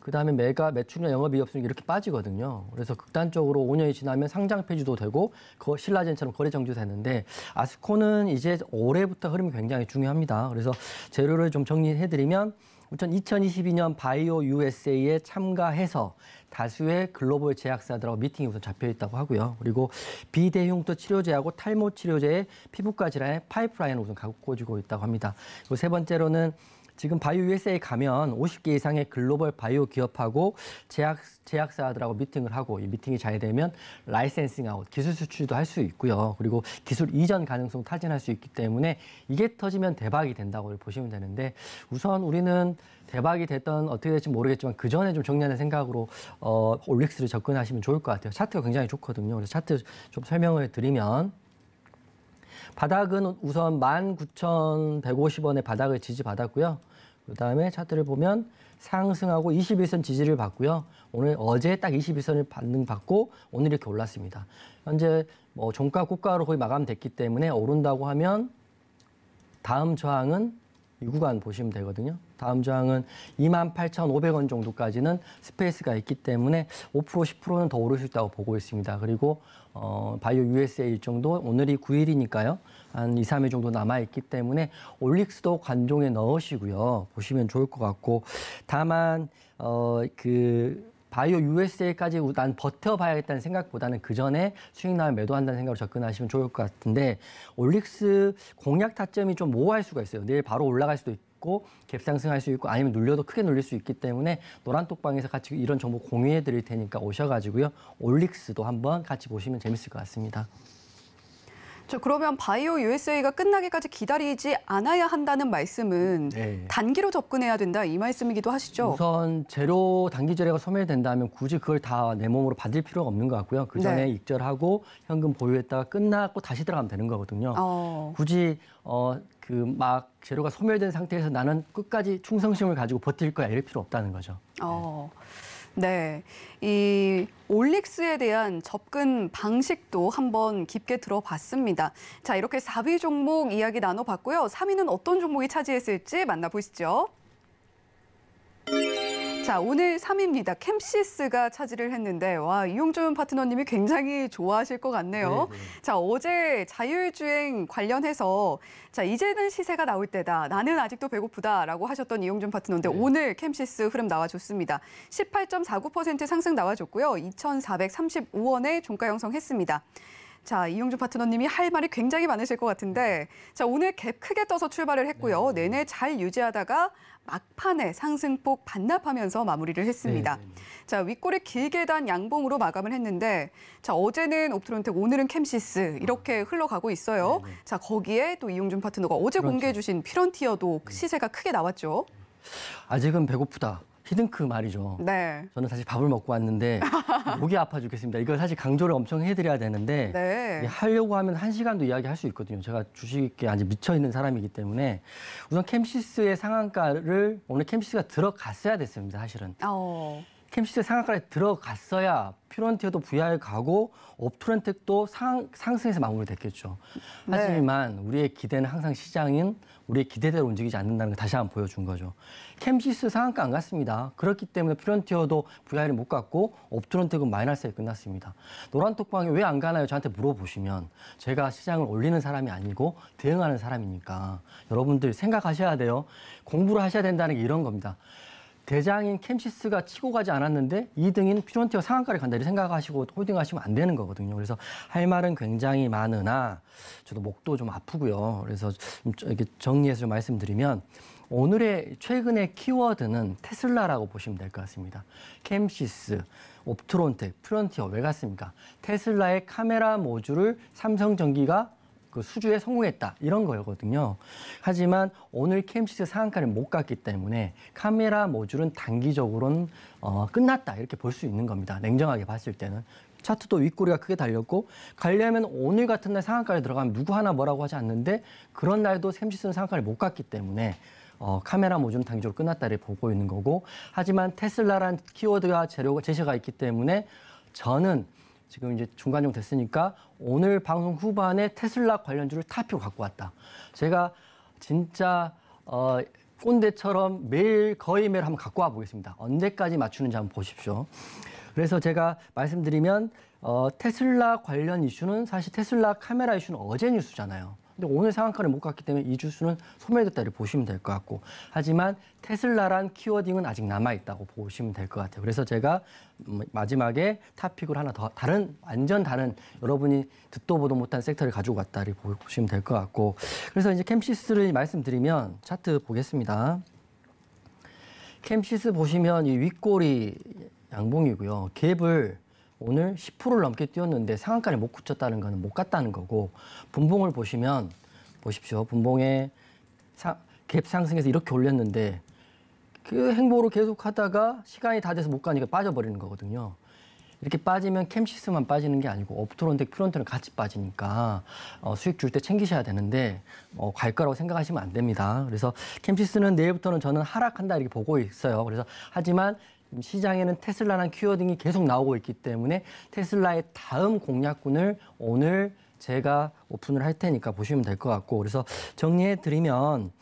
그다음에 매가 매출이나 영업이익 순이 이렇게 빠지거든요. 그래서 극단적으로 오 년이 지나면 상장 폐지도 되고 거, 신라젠처럼 거래 정지됐는데 아스코는 이제 올해부터 흐름이 굉장히 중요합니다. 그래서 재료를 좀 정리해드리면 우선 이천이십이 년 바이오 유에스에이에 참가해서 다수의 글로벌 제약사들하고 미팅이 우선 잡혀있다고 하고요. 그리고 비대흉터 치료제하고 탈모 치료제의 피부과 질환의 파이프라인을 우선 갖고 지고 있다고 합니다. 그리고 세 번째로는 지금 바이오 유에스에이 가면 오십 개 이상의 글로벌 바이오 기업하고 제약, 제약사들하고 미팅을 하고 이 미팅이 잘 되면 라이센싱하고 기술 수출도 할 수 있고요. 그리고 기술 이전 가능성 타진할 수 있기 때문에 이게 터지면 대박이 된다고 보시면 되는데 우선 우리는 대박이 됐던 어떻게 될지 모르겠지만 그 전에 좀 정리하는 생각으로 어, 올릭스를 접근하시면 좋을 것 같아요. 차트가 굉장히 좋거든요. 그래서 차트 좀 설명을 드리면 바닥은 우선 만 구천백오십 원의 바닥을 지지받았고요. 그다음에 차트를 보면 상승하고 이십일 선 지지를 받고요. 오늘 어제 딱 이십일 선을 반등 받고 오늘 이렇게 올랐습니다. 현재 뭐 종가 고가로 거의 마감됐기 때문에 오른다고 하면 다음 저항은 이 구간 보시면 되거든요. 다음 저항은 이만 팔천오백 원 정도까지는 스페이스가 있기 때문에 오 퍼센트, 십 퍼센트는 더 오를 수 있다고 보고 있습니다. 그리고 어, 바이오 유에스에이 일정도 오늘이 구 일이니까요. 한 이, 삼 일 정도 남아있기 때문에 올릭스도 관종에 넣으시고요. 보시면 좋을 것 같고 다만 어, 그 바이오 유에스에이까지 난 버텨봐야겠다는 생각보다는 그 전에 수익 나면 매도한다는 생각으로 접근하시면 좋을 것 같은데 올릭스 공략 타점이 좀 모호할 수가 있어요. 내일 바로 올라갈 수도 있고 갭상승할 수 있고 아니면 눌려도 크게 눌릴 수 있기 때문에 노란톡방에서 같이 이런 정보 공유해 드릴 테니까 오셔가지고요. 올릭스도 한번 같이 보시면 재밌을 것 같습니다. 저 그러면 바이오 유에스에이가 끝나기까지 기다리지 않아야 한다는 말씀은 네. 단기로 접근해야 된다 이 말씀이기도 하시죠? 우선 재료 단기 재료가 소멸된다면 굳이 그걸 다 내 몸으로 받을 필요가 없는 것 같고요. 그 전에 네. 익절하고 현금 보유했다가 끝나고 다시 들어가면 되는 거거든요. 어. 굳이 어, 그 막 재료가 소멸된 상태에서 나는 끝까지 충성심을 가지고 버틸 거야 이럴 필요 없다는 거죠. 어. 네. 네, 이 올릭스에 대한 접근 방식도 한번 깊게 들어봤습니다. 자, 이렇게 사 위 종목 이야기 나눠봤고요. 삼 위는 어떤 종목이 차지했을지 만나보시죠. 자, 오늘 삼 위입니다. 캠시스가 차지를 했는데 와, 이용준 파트너님이 굉장히 좋아하실 것 같네요. 네네. 자, 어제 자율주행 관련해서 자, 이제는 시세가 나올 때다. 나는 아직도 배고프다라고 하셨던 이용준 파트너인데 네네. 오늘 캠시스 흐름 나와줬습니다. 십팔 점 사구 퍼센트 상승 나와줬고요. 이천사백삼십오 원에 종가 형성했습니다. 자, 이용준 파트너님이 할 말이 굉장히 많으실 것 같은데 자, 오늘 갭 크게 떠서 출발을 했고요. 네. 내내 잘 유지하다가 막판에 상승폭 반납하면서 마무리를 했습니다. 네. 자, 윗꼬리 길게 단 양봉으로 마감을 했는데 자, 어제는 옵트론텍, 오늘은 캠시스 이렇게 흘러가고 있어요. 네. 자, 거기에 또 이용준 파트너가 어제 퓨런티어. 공개해 주신 퓨런티어도 네. 시세가 크게 나왔죠. 아직은 배고프다. 히든크 말이죠. 네. 저는 사실 밥을 먹고 왔는데 목이 아파 죽겠습니다. 이걸 사실 강조를 엄청 해드려야 되는데 네. 하려고 하면 한 시간도 이야기할 수 있거든요. 제가 주식에 아직 미쳐있는 사람이기 때문에 우선 캠시스의 상한가를 오늘 캠시스가 들어갔어야 됐습니다. 사실은. 어. 캠시스 상한가에 들어갔어야 퓨런티어도 브이알 가고 옵트론텍도 상, 상승해서 마무리됐겠죠. 하지만 네. 우리의 기대는 항상 시장인 우리의 기대대로 움직이지 않는다는 걸 다시 한번 보여준 거죠. 캠시스 상한가 안 갔습니다. 그렇기 때문에 퓨런티어도 브이알을 못 갔고 옵트론텍은 마이너스에 끝났습니다. 노란톡방에 왜 안 가나요? 저한테 물어보시면 제가 시장을 올리는 사람이 아니고 대응하는 사람이니까 여러분들 생각하셔야 돼요. 공부를 하셔야 된다는 게 이런 겁니다. 대장인 캠시스가 치고 가지 않았는데 이 등인 퓨런티어 상한가를 간다 이렇게 생각하시고 홀딩하시면 안 되는 거거든요. 그래서 할 말은 굉장히 많으나 저도 목도 좀 아프고요. 그래서 좀 이렇게 정리해서 좀 말씀드리면 오늘의 최근의 키워드는 테슬라라고 보시면 될 것 같습니다. 캠시스, 옵트론텍, 퓨런티어 왜 갔습니까? 테슬라의 카메라 모듈을 삼성전기가 그 수주에 성공했다 이런 거였거든요. 하지만 오늘 캠시스 상한가를 못 갔기 때문에 카메라 모듈은 단기적으로는 어, 끝났다 이렇게 볼 수 있는 겁니다. 냉정하게 봤을 때는. 차트도 윗꼬리가 크게 달렸고 가려면 오늘 같은 날 상한가에 들어가면 누구 하나 뭐라고 하지 않는데 그런 날도 캠시스는 상한가를 못 갔기 때문에 어, 카메라 모듈은 단기적으로 끝났다를 보고 있는 거고 하지만 테슬라란 키워드가 재료가 제시가 있기 때문에 저는 지금 이제 중간 정도 됐으니까 오늘 방송 후반에 테슬라 관련주를 타피로 갖고 왔다. 제가 진짜 어, 꼰대처럼 매일 거의 매일 한번 갖고 와보겠습니다. 언제까지 맞추는지 한번 보십시오. 그래서 제가 말씀드리면 어, 테슬라 관련 이슈는 사실 테슬라 카메라 이슈는 어제 뉴스잖아요. 근데 오늘 상한가를 못 갔기 때문에 이 주수는 소멸됐다를 보시면 될 것 같고 하지만 테슬라란 키워딩은 아직 남아있다고 보시면 될 것 같아요. 그래서 제가 마지막에 탑픽을 하나 더 다른 완전 다른 여러분이 듣도 보도 못한 섹터를 가지고 왔다를 보시면 될 것 같고 그래서 이제 캠시스를 말씀드리면 차트 보겠습니다. 캠시스 보시면 이 윗꼬리 양봉이고요. 갭을 오늘 십 퍼센트를 넘게 뛰었는데 상한가를 못 굳혔다는 거는 못 갔다는 거고 분봉을 보시면 보십시오. 분봉에 갭 상승해서 이렇게 올렸는데 그 행보로 계속 하다가 시간이 다 돼서 못 가니까 빠져버리는 거거든요. 이렇게 빠지면 캠시스만 빠지는 게 아니고 옵트론텍, 퓨런티어는 같이 빠지니까 어, 수익 줄 때 챙기셔야 되는데 어, 갈 거라고 생각하시면 안 됩니다. 그래서 캠시스는 내일부터는 저는 하락한다 이렇게 보고 있어요. 그래서 하지만 시장에는 테슬라라는 키워딩이 계속 나오고 있기 때문에 테슬라의 다음 공략군을 오늘 제가 오픈을 할 테니까 보시면 될 것 같고 그래서 정리해드리면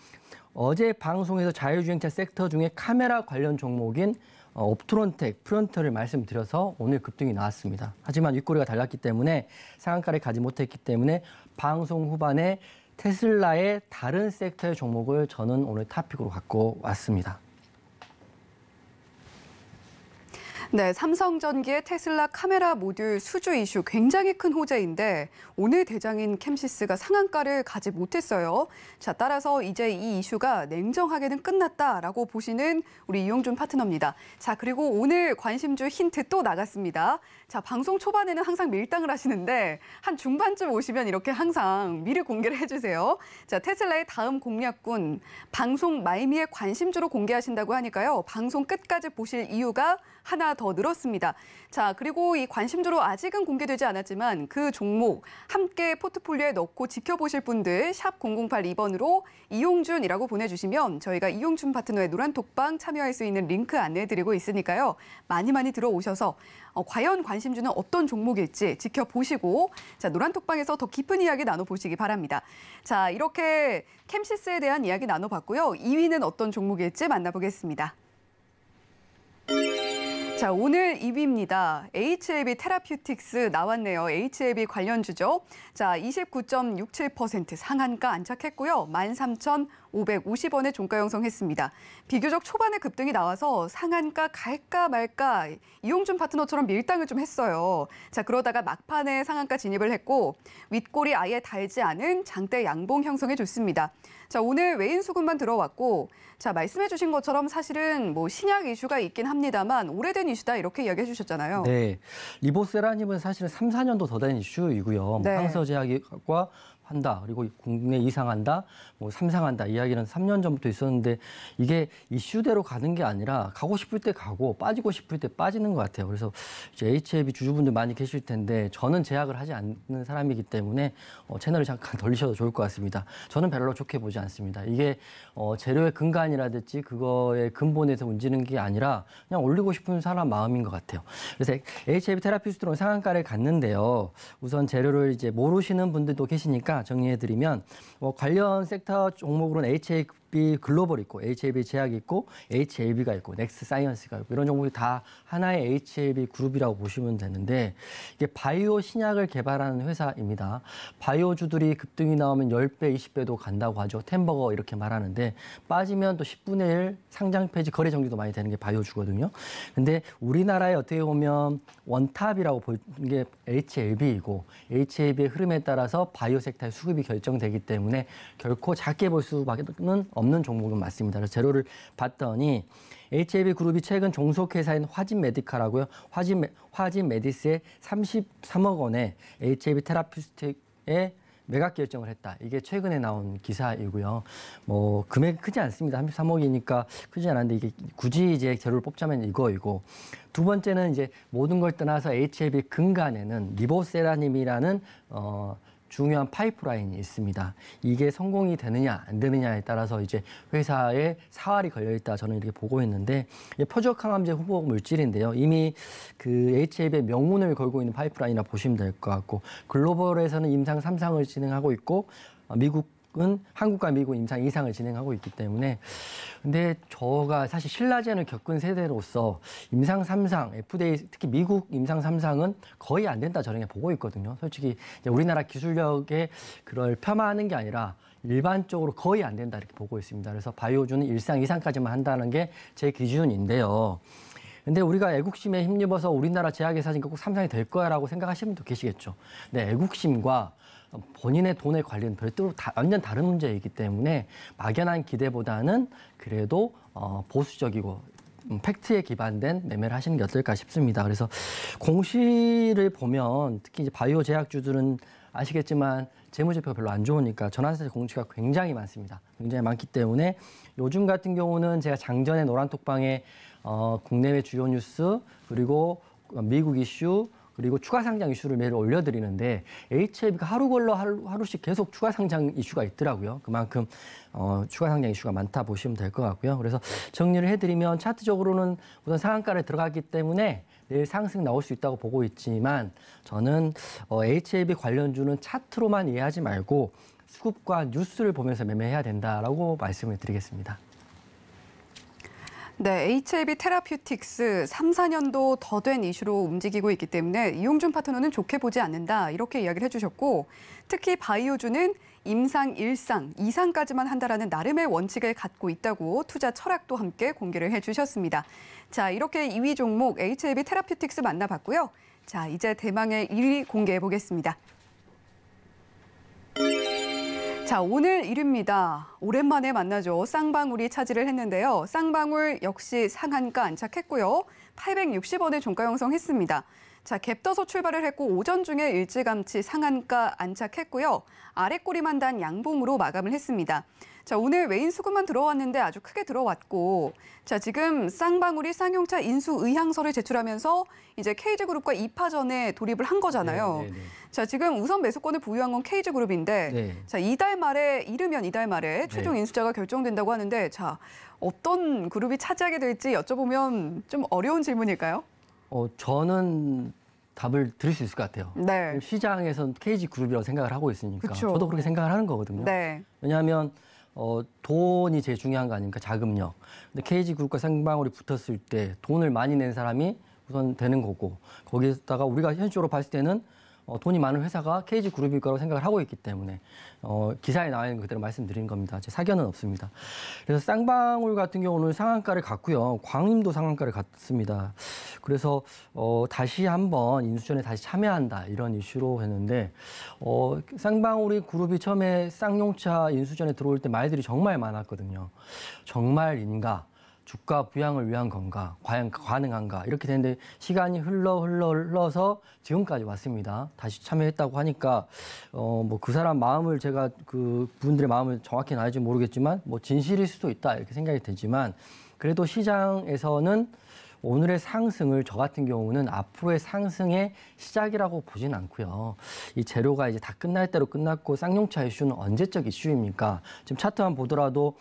어제 방송에서 자율주행차 섹터 중에 카메라 관련 종목인 옵트론텍, 퓨런티어를 말씀드려서 오늘 급등이 나왔습니다. 하지만 윗꼬리가 달랐기 때문에 상한가를 가지 못했기 때문에 방송 후반에 테슬라의 다른 섹터의 종목을 저는 오늘 탑픽으로 갖고 왔습니다. 네, 삼성전기의 테슬라 카메라 모듈 수주 이슈 굉장히 큰 호재인데 오늘 대장인 캠시스가 상한가를 가지 못했어요. 자, 따라서 이제 이 이슈가 냉정하게는 끝났다라고 보시는 우리 이용준 파트너입니다. 자, 그리고 오늘 관심주 힌트 또 나갔습니다. 자, 방송 초반에는 항상 밀당을 하시는데 한 중반쯤 오시면 이렇게 항상 미리 공개를 해주세요. 자, 테슬라의 다음 공략군 방송 마이미의 관심주로 공개하신다고 하니까요. 방송 끝까지 보실 이유가 하나 더 늘었습니다. 자, 그리고 이 관심주로 아직은 공개되지 않았지만 그 종목 함께 포트폴리오에 넣고 지켜보실 분들 샵 공공팔 이번으로 이용준이라고 보내주시면 저희가 이용준 파트너의 노란 톡방 참여할 수 있는 링크 안내해드리고 있으니까요. 많이 많이 들어오셔서 어, 과연 관심주는 어떤 종목일지 지켜보시고 자, 노란 톡방에서 더 깊은 이야기 나눠보시기 바랍니다. 자, 이렇게 캠시스에 대한 이야기 나눠봤고요. 이 위는 어떤 종목일지 만나보겠습니다. 자, 오늘 이 위입니다. 에이치엘비 테라퓨틱스 나왔네요. 에이치엘비 관련주죠. 자, 이십구 점 육칠 퍼센트 상한가 안착했고요. 만 삼천 오백 오십 원에 종가 형성했습니다. 비교적 초반에 급등이 나와서 상한가 갈까 말까 이용준 파트너처럼 밀당을 좀 했어요. 자, 그러다가 막판에 상한가 진입을 했고 윗골이 아예 달지 않은 장대 양봉 형성해 줬습니다. 자, 오늘 외인 수급만 들어왔고 자, 말씀해 주신 것처럼 사실은 뭐 신약 이슈가 있긴 합니다만 오래된 이슈다 이렇게 이야기해 주셨잖아요. 네. 리보세라님은 사실은 삼, 사 년도 더 된 이슈이고요. 네. 항서제약과 한다, 그리고 국내 이상한다, 뭐 삼상한다 이야기는 삼 년 전부터 있었는데 이게 이슈대로 가는 게 아니라 가고 싶을 때 가고 빠지고 싶을 때 빠지는 것 같아요. 그래서 이제 에이치엘비 주주분들 많이 계실 텐데 저는 제약을 하지 않는 사람이기 때문에 어, 채널을 잠깐 돌리셔도 좋을 것 같습니다. 저는 별로 좋게 보지 않습니다. 이게 어, 재료의 근간이라든지 그거의 근본에서 움직이는 게 아니라 그냥 올리고 싶은 사람 마음인 것 같아요. 그래서 에이치엘비 테라피스트론 상한가를 갔는데요. 우선 재료를 이제 모르시는 분들도 계시니까 정리해드리면 뭐 관련 섹터 종목으로는 에이치엘비 글로벌 있고 에이치엘비 제약 있고 에이치엘비가 있고 넥스 사이언스가 있고 이런 종목이 다 하나의 에이치엘비 그룹이라고 보시면 되는데 이게 바이오 신약을 개발하는 회사입니다. 바이오주들이 급등이 나오면 십 배, 이십 배도 간다고 하죠. 템버거 이렇게 말하는데 빠지면 또 십 분의 일 상장 폐지 거래 정지도 많이 되는 게 바이오주거든요. 근데 우리나라에 어떻게 보면 원탑이라고 보는 게 에이치엘비이고 에이치엘비의 흐름에 따라서 바이오 섹터 수급이 결정되기 때문에 결코 작게 볼 수밖에 없는 종목은 맞습니다. 그래서 재료를 봤더니 에이치엘비 그룹이 최근 종속회사인 화진메디카라고요. 화진, 화진메디스의 삼십삼억 원에 에이치엘비 테라퓨틱스의 매각 결정을 했다. 이게 최근에 나온 기사이고요. 뭐 금액 크지 않습니다. 삼십삼억이니까 크지 않은데 이게 굳이 이제 재료를 뽑자면 이거이고 두 번째는 이제 모든 걸 떠나서 에이치엘비 근간에는 리보세라님이라는 어. 중요한 파이프라인이 있습니다. 이게 성공이 되느냐 안 되느냐에 따라서 이제 회사의 사활이 걸려있다 저는 이렇게 보고 있는데 표적항암제 후보 물질인데요. 이미 그 에이치엘비의 명운을 걸고 있는 파이프라인이라 보시면 될 것 같고 글로벌에서는 임상 삼상을 진행하고 있고 미국 은 한국과 미국 임상 이상을 진행하고 있기 때문에 근데 저가 사실 신라젠을 겪은 세대로서 임상 삼상, 에프디에이 특히 미국 임상 삼상은 거의 안 된다 저렇게 보고 있거든요. 솔직히 이제 우리나라 기술력에 그럴 폄하하는 게 아니라 일반적으로 거의 안 된다 이렇게 보고 있습니다. 그래서 바이오주는 일상 이상까지만 한다는 게 제 기준인데요. 근데 우리가 애국심에 힘입어서 우리나라 제약회사니까 꼭 삼상이 될 거야라고 생각하시는 분도 계시겠죠. 근데 애국심과 본인의 돈의 관리는 별도로 다, 완전 다른 문제이기 때문에 막연한 기대보다는 그래도 어, 보수적이고 팩트에 기반된 매매를 하시는 게 어떨까 싶습니다. 그래서 공시를 보면 특히 이제 바이오 제약주들은 아시겠지만 재무제표가 별로 안 좋으니까 전환세 공시가 굉장히 많습니다. 굉장히 많기 때문에 요즘 같은 경우는 제가 장전에 노란톡방에 어, 국내외 주요 뉴스 그리고 미국 이슈 그리고 추가 상장 이슈를 매일 올려드리는데 에이치엘비가 하루 걸러 하루, 하루씩 계속 추가 상장 이슈가 있더라고요. 그만큼 어, 추가 상장 이슈가 많다 보시면 될 것 같고요. 그래서 정리를 해드리면 차트적으로는 우선 상한가를 들어갔기 때문에 내일 상승 나올 수 있다고 보고 있지만 저는 에이치엘비 관련주는 차트로만 이해하지 말고 수급과 뉴스를 보면서 매매해야 된다라고 말씀을 드리겠습니다. 네, 에이치엘비 테라퓨틱스 삼, 사년도 더 된 이슈로 움직이고 있기 때문에 이용준 파트너는 좋게 보지 않는다 이렇게 이야기를 해주셨고, 특히 바이오주는 임상 일상, 이상까지만 한다라는 나름의 원칙을 갖고 있다고 투자 철학도 함께 공개를 해주셨습니다. 자, 이렇게 이 위 종목 에이치엘비 테라퓨틱스 만나봤고요. 자, 이제 대망의 일 위 공개해 보겠습니다. 자, 오늘 일 위입니다. 오랜만에 만나죠. 쌍방울이 차지를 했는데요. 쌍방울 역시 상한가 안착했고요. 팔백육십 원에 종가 형성했습니다. 자, 갭 떠서 출발을 했고 오전 중에 일찌감치 상한가 안착했고요. 아래 꼬리만 단 양봉으로 마감을 했습니다. 자, 오늘 외인 수급만 들어왔는데 아주 크게 들어왔고, 자, 지금 쌍방울이 쌍용차 인수 의향서를 제출하면서 이제 케이지그룹과 이파전에 돌입을 한 거잖아요. 네, 네, 네. 자, 지금 우선 매수권을 보유한 건 케이지그룹인데, 네. 자, 이달 말에, 이르면 이달 말에 최종 인수자가 결정된다고 하는데, 자, 어떤 그룹이 차지하게 될지 여쭤보면 좀 어려운 질문일까요? 어, 저는 답을 드릴 수 있을 것 같아요. 네. 시장에선 케이지그룹이라고 생각을 하고 있으니까. 그쵸. 저도 그렇게 생각을 하는 거거든요. 네. 왜냐하면 어, 돈이 제일 중요한 거 아닙니까? 자금력. 근데 케이지그룹과 쌍방울이 붙었을 때 돈을 많이 낸 사람이 우선 되는 거고, 거기에다가 우리가 현실적으로 봤을 때는 어, 돈이 많은 회사가 케이지그룹일 거라고 생각을 하고 있기 때문에 어, 기사에 나와 있는 그대로 말씀드린 겁니다. 제 사견은 없습니다. 그래서 쌍방울 같은 경우는 상한가를 갔고요. 광림도 상한가를 갔습니다. 그래서 어, 다시 한번 인수전에 다시 참여한다 이런 이슈로 했는데, 어, 쌍방울이 그룹이 처음에 쌍용차 인수전에 들어올 때 말들이 정말 많았거든요. 정말인가? 주가 부양을 위한 건가? 과연 가능한가? 이렇게 되는데 시간이 흘러 흘러 흘러서 지금까지 왔습니다. 다시 참여했다고 하니까 어 뭐 그 사람 마음을 제가 그 분들의 마음을 정확히는 알지 모르겠지만 뭐 진실일 수도 있다 이렇게 생각이 되지만, 그래도 시장에서는 오늘의 상승을 저 같은 경우는 앞으로의 상승의 시작이라고 보진 않고요. 이 재료가 이제 다 끝날 대로 끝났고 쌍용차 이슈는 언제적 이슈입니까? 지금 차트만 보더라도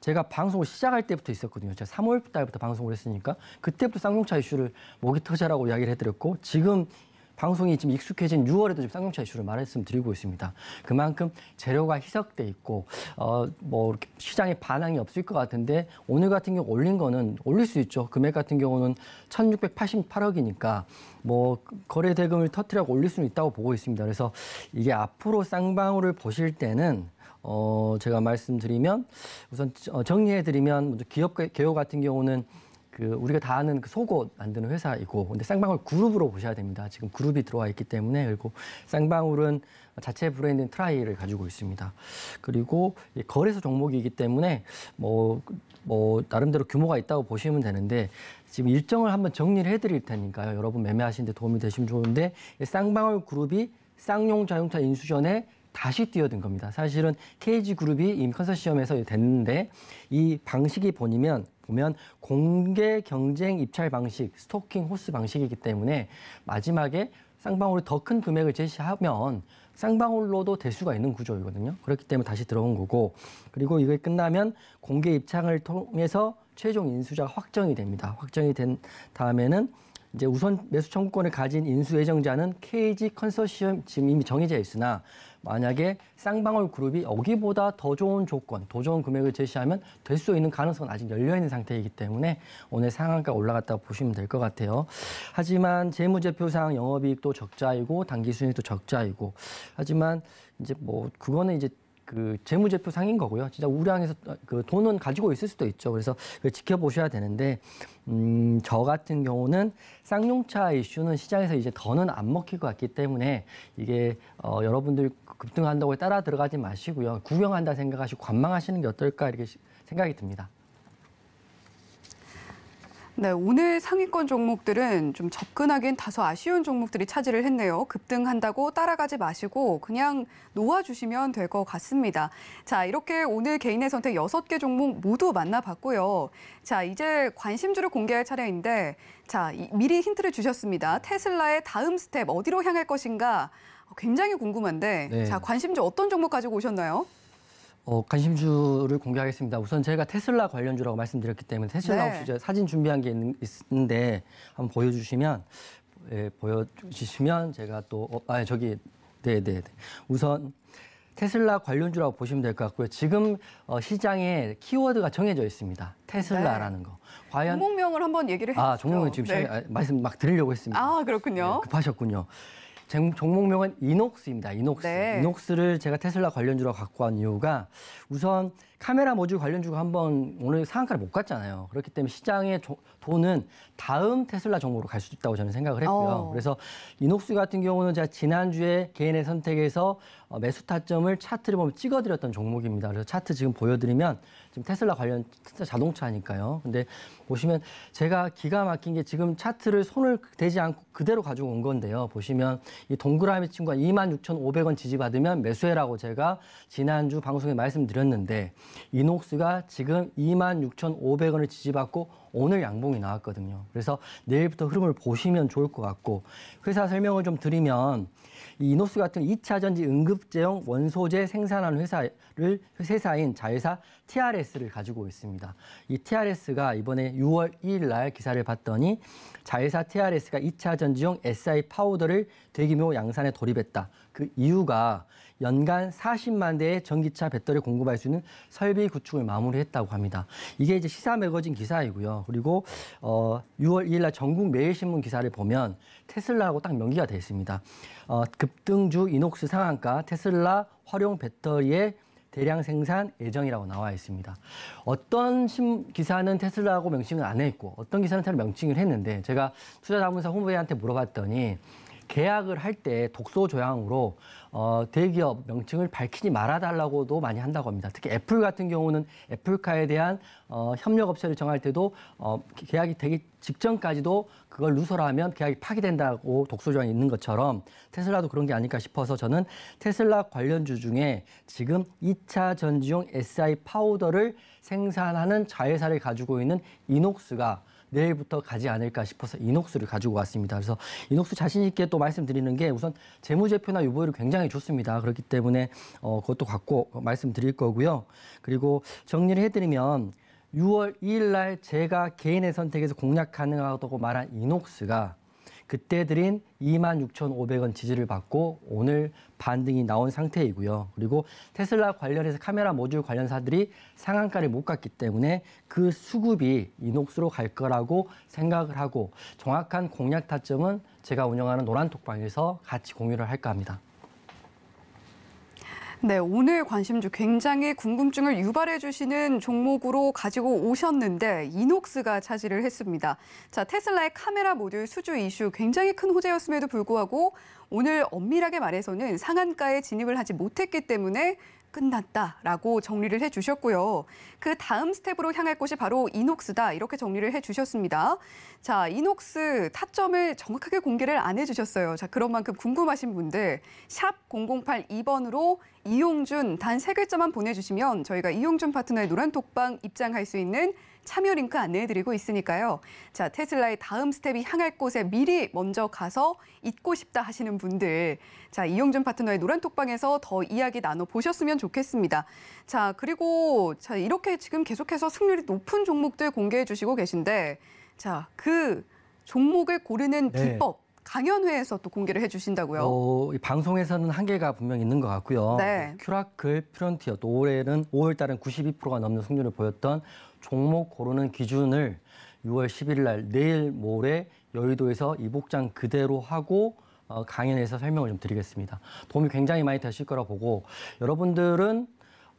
제가 방송을 시작할 때부터 있었거든요. 제가 삼월 달부터 방송을 했으니까 그때부터 쌍용차 이슈를 모기 터져라고 이야기를 해드렸고, 지금 방송이 지금 익숙해진 유월에도 지금 쌍용차 이슈를 말씀을 드리고 있습니다. 그만큼 재료가 희석돼 있고 어, 뭐 이렇게 시장에 반항이 없을 것 같은데, 오늘 같은 경우 올린 거는 올릴 수 있죠. 금액 같은 경우는 천육백팔십팔억이니까 뭐 거래 대금을 터트려고 올릴 수는 있다고 보고 있습니다. 그래서 이게 앞으로 쌍방울을 보실 때는 어, 제가 말씀드리면 우선 정리해드리면 먼저 기업 개요 같은 경우는 그 우리가 다 아는 그 속옷 만드는 회사이고, 근데 쌍방울 그룹으로 보셔야 됩니다. 지금 그룹이 들어와 있기 때문에. 그리고 쌍방울은 자체 브랜드인 트라이를 가지고 있습니다. 그리고 거래소 종목이기 때문에 뭐, 뭐 나름대로 규모가 있다고 보시면 되는데, 지금 일정을 한번 정리를 해드릴 테니까요. 여러분 매매하시는데 도움이 되시면 좋은데, 쌍방울 그룹이 쌍용자동차 인수전에 다시 뛰어든 겁니다. 사실은 케이지그룹이 이미 컨소시엄에서 됐는데 이 방식이 보면 보면 공개 경쟁 입찰 방식, 스토킹 호스 방식이기 때문에 마지막에 쌍방울이 더 큰 금액을 제시하면 쌍방울로도 될 수가 있는 구조이거든요. 그렇기 때문에 다시 들어온 거고, 그리고 이게 끝나면 공개 입찰을 통해서 최종 인수자가 확정이 됩니다. 확정이 된 다음에는 이제 우선 매수 청구권을 가진 인수 예정자는 케이지 컨소시엄 지금 이미 정해져 있으나, 만약에 쌍방울 그룹이 여기보다 더 좋은 조건, 더 좋은 금액을 제시하면 될 수 있는 가능성은 아직 열려있는 상태이기 때문에 오늘 상한가 올라갔다고 보시면 될 것 같아요. 하지만 재무제표상 영업이익도 적자이고 당기순이익도 적자이고, 하지만 이제 뭐 그거는 이제 그 재무제표 상인 거고요. 진짜 우량에서 그 돈은 가지고 있을 수도 있죠. 그래서 지켜보셔야 되는데, 음, 저 같은 경우는 쌍용차 이슈는 시장에서 이제 더는 안 먹힐 것 같기 때문에 이게 어, 여러분들 급등한다고 따라 들어가지 마시고요. 구경한다 생각하시고 관망하시는 게 어떨까 이렇게 생각이 듭니다. 네, 오늘 상위권 종목들은 좀 접근하기엔 다소 아쉬운 종목들이 차지를 했네요. 급등한다고 따라가지 마시고 그냥 놓아주시면 될 것 같습니다. 자, 이렇게 오늘 개인의 선택 여섯 개 종목 모두 만나봤고요. 자, 이제 관심주를 공개할 차례인데, 자, 이, 미리 힌트를 주셨습니다. 테슬라의 다음 스텝 어디로 향할 것인가 굉장히 궁금한데, 네. 자, 관심주 어떤 종목 가지고 오셨나요? 어, 관심주를 공개하겠습니다. 우선 저희가 테슬라 관련주라고 말씀드렸기 때문에 테슬라 네. 혹시 사진 준비한 게 있는, 있는데 한번 보여주시면 예, 보여주시면 제가 또 어, 아 저기 네네 네, 네. 우선 테슬라 관련주라고 보시면 될 것 같고요. 지금 시장에 키워드가 정해져 있습니다. 테슬라라는 네. 거. 과연 종목명을 한번 얘기를 해주시죠. 아, 종목명 지금 네. 시장에, 말씀 막 드리려고 했습니다. 아, 그렇군요. 네, 급하셨군요. 종목명은 이녹스입니다. 이녹스. 네. 이녹스를 제가 테슬라 관련주로 갖고 온 이유가 우선 카메라 모듈 관련주가 한번 오늘 상한가를 못 갔잖아요. 그렇기 때문에 시장의 조, 돈은 다음 테슬라 종목으로 갈 수 있다고 저는 생각을 했고요. 어. 그래서 이녹스 같은 경우는 제가 지난주에 개인의 선택에서 매수 타점을 차트를 보면 찍어드렸던 종목입니다. 그래서 차트 지금 보여드리면 지금 테슬라 관련 자동차니까요. 근데 보시면 제가 기가 막힌 게 지금 차트를 손을 대지 않고 그대로 가지고 온 건데요. 보시면 이 동그라미 친구가 이만 육천오백 원 지지받으면 매수해라고 제가 지난주 방송에 말씀드렸는데 이녹스가 지금 이만 육천오백 원을 지지받고 오늘 양봉이 나왔거든요. 그래서 내일부터 흐름을 보시면 좋을 것 같고 회사 설명을 좀 드리면 이 이녹스 같은 이 차 전지 응급제형 원소재 생산하는 회사를 회사인 자회사 티알에스를 가지고 있습니다. 이 티알에스가 이번에 유월 이일 날 기사를 봤더니 자회사 티알에스가 이 차 전지용 에스아이 파우더를 대규모 양산에 돌입했다. 그 이유가 연간 사십만 대의 전기차 배터리 공급할 수 있는 설비 구축을 마무리했다고 합니다. 이게 이제 시사 매거진 기사이고요. 그리고 어, 유월 이일 날 전국 매일신문 기사를 보면 테슬라하고 딱 명기가 되어 있습니다. 어, 급등주 이녹스 상한가 테슬라 활용 배터리의 대량 생산 예정이라고 나와 있습니다. 어떤 신, 기사는 테슬라하고 명칭을 안 했고 어떤 기사는 테슬라 명칭을 했는데 제가 투자자문사 홍보회한테 물어봤더니 계약을 할 때 독소 조항으로 어, 대기업 명칭을 밝히지 말아달라고도 많이 한다고 합니다. 특히 애플 같은 경우는 애플카에 대한 어, 협력업체를 정할 때도 어, 계약이 되기 직전까지도 그걸 누설하면 계약이 파기된다고 독소 조항이 있는 것처럼 테슬라도 그런 게 아닐까 싶어서 저는 테슬라 관련주 중에 지금 이 차 전지용 에스아이 파우더를 생산하는 자회사를 가지고 있는 이녹스가 내일부터 가지 않을까 싶어서 이녹스를 가지고 왔습니다. 그래서 이녹스 자신 있게 또 말씀드리는 게 우선 재무제표나 유보율이 굉장히 좋습니다. 그렇기 때문에 어, 그것도 갖고 말씀드릴 거고요. 그리고 정리를 해드리면 유월 이일 날 제가 개인의 선택에서 공략 가능하다고 말한 이녹스가 그때 드린 이만 육천오백 원 지지를 받고 오늘 반등이 나온 상태이고요. 그리고 테슬라 관련해서 카메라 모듈 관련사들이 상한가를 못 갔기 때문에 그 수급이 이녹스로 갈 거라고 생각을 하고 정확한 공략 타점은 제가 운영하는 노란톡방에서 같이 공유를 할까 합니다. 네, 오늘 관심주 굉장히 궁금증을 유발해 주시는 종목으로 가지고 오셨는데 이녹스가 차지를 했습니다. 자, 테슬라의 카메라 모듈 수주 이슈 굉장히 큰 호재였음에도 불구하고 오늘 엄밀하게 말해서는 상한가에 진입을 하지 못했기 때문에 끝났다라고 정리를 해주셨고요. 그 다음 스텝으로 향할 곳이 바로 이녹스다 이렇게 정리를 해주셨습니다. 자, 이녹스 타점을 정확하게 공개를 안 해주셨어요. 자, 그런 만큼 궁금하신 분들 샵 공공팔이 번으로 이용준 단 세 글자만 보내주시면 저희가 이용준 파트너의 노란톡방 입장할 수 있는 참여 링크 안내해드리고 있으니까요. 자, 테슬라의 다음 스텝이 향할 곳에 미리 먼저 가서 잊고 싶다 하시는 분들, 자, 이용준 파트너의 노란톡방에서 더 이야기 나눠보셨으면 좋겠습니다. 자, 그리고 자, 이렇게 지금 계속해서 승률이 높은 종목들 공개해주시고 계신데, 자, 그 종목을 고르는 비법. 네. 강연회에서 또 공개를 해주신다고요? 어, 이 방송에서는 한계가 분명히 있는 것 같고요. 네. 큐라클, 퓨런티어, 또 올해는 오월 달은 구십이 퍼센트가 넘는 승률을 보였던 종목 고르는 기준을 유월 십일 날 내일 모레 여의도에서 이 복장 그대로 하고 어, 강연에서 설명을 좀 드리겠습니다. 도움이 굉장히 많이 되실 거라 보고 여러분들은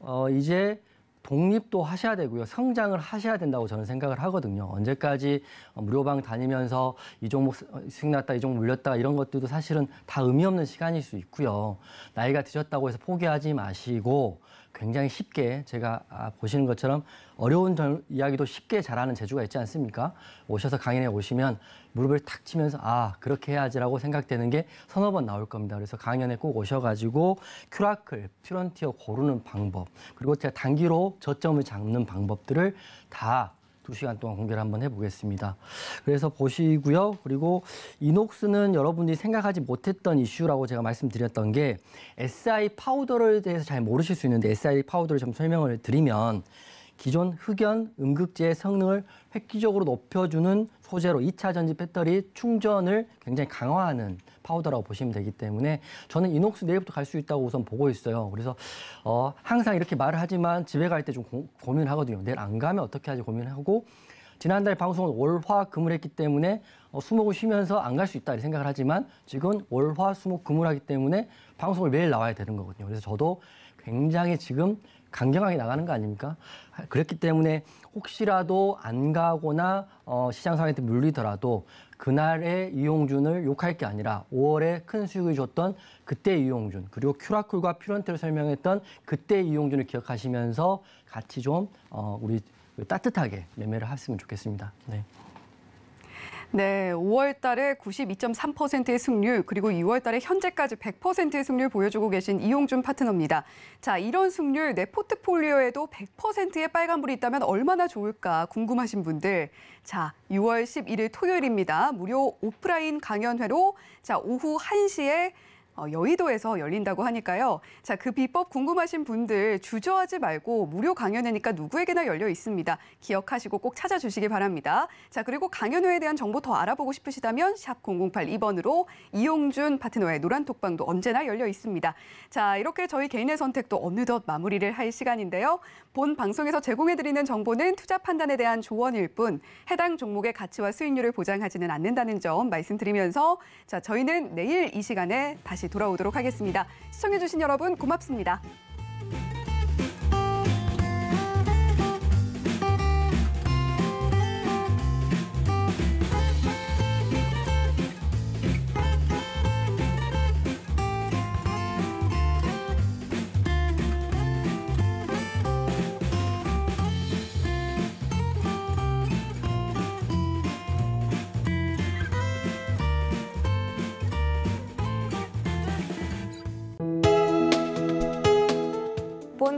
어, 이제 독립도 하셔야 되고요. 성장을 하셔야 된다고 저는 생각을 하거든요. 언제까지 무료방 다니면서 이 종목 수익 났다, 이 종목 물렸다 이런 것들도 사실은 다 의미 없는 시간일 수 있고요. 나이가 드셨다고 해서 포기하지 마시고 굉장히 쉽게 제가 보시는 것처럼 어려운 이야기도 쉽게 잘하는 재주가 있지 않습니까? 오셔서 강연에 오시면 무릎을 탁 치면서 아, 그렇게 해야지라고 생각되는 게 서너 번 나올 겁니다. 그래서 강연에 꼭 오셔가지고 큐라클, 퓨런티어 고르는 방법, 그리고 제가 단기로 저점을 잡는 방법들을 다 두 시간 동안 공개를 한번 해보겠습니다. 그래서 보시고요. 그리고 이녹스는 여러분들이 생각하지 못했던 이슈라고 제가 말씀드렸던 게 에스아이 파우더를 대해서 잘 모르실 수 있는데 에스아이 파우더를 좀 설명을 드리면 기존 흑연, 음극재의 성능을 획기적으로 높여주는 소재로 이차 전지 배터리 충전을 굉장히 강화하는 파우더라고 보시면 되기 때문에 저는 이녹스 내일부터 갈 수 있다고 우선 보고 있어요. 그래서 어, 항상 이렇게 말을 하지만 집에 갈 때 좀 고민을 하거든요. 내일 안 가면 어떻게 하지 고민하고 지난달 방송은 월화금을 했기 때문에 어, 수목을 쉬면서 안 갈 수 있다 이 생각을 하지만 지금 월화수목금을 하기 때문에 방송을 매일 나와야 되는 거거든요. 그래서 저도 굉장히 지금 강경하게 나가는 거 아닙니까? 그렇기 때문에 혹시라도 안 가거나 어, 시장 상황에 물리더라도 그날의 이용준을 욕할 게 아니라 오월에 큰 수익을 줬던 그때의 이용준 그리고 큐라클과 퓨런티어를 설명했던 그때의 이용준을 기억하시면서 같이 좀 어, 우리 따뜻하게 매매를 했으면 좋겠습니다. 네. 네, 오월 달에 구십이 점 삼 퍼센트의 승률, 그리고 유월 달에 현재까지 백 퍼센트의 승률 보여주고 계신 이용준 파트너입니다. 자, 이런 승률 내 포트폴리오에도 백 퍼센트의 빨간불이 있다면 얼마나 좋을까 궁금하신 분들. 자, 유월 십일일 토요일입니다. 무료 오프라인 강연회로 자, 오후 한 시에 여의도에서 열린다고 하니까요. 자, 그 비법 궁금하신 분들 주저하지 말고 무료 강연회니까 누구에게나 열려 있습니다. 기억하시고 꼭 찾아주시기 바랍니다. 자, 그리고 강연회에 대한 정보 더 알아보고 싶으시다면 샵 공공팔 이번으로 이용준 파트너의 노란톡방도 언제나 열려 있습니다. 자, 이렇게 저희 개인의 선택도 어느덧 마무리를 할 시간인데요. 본 방송에서 제공해드리는 정보는 투자 판단에 대한 조언일 뿐 해당 종목의 가치와 수익률을 보장하지는 않는다는 점 말씀드리면서 자, 저희는 내일 이 시간에 다시 돌아오도록 하겠습니다. 시청해주신 여러분 고맙습니다. 본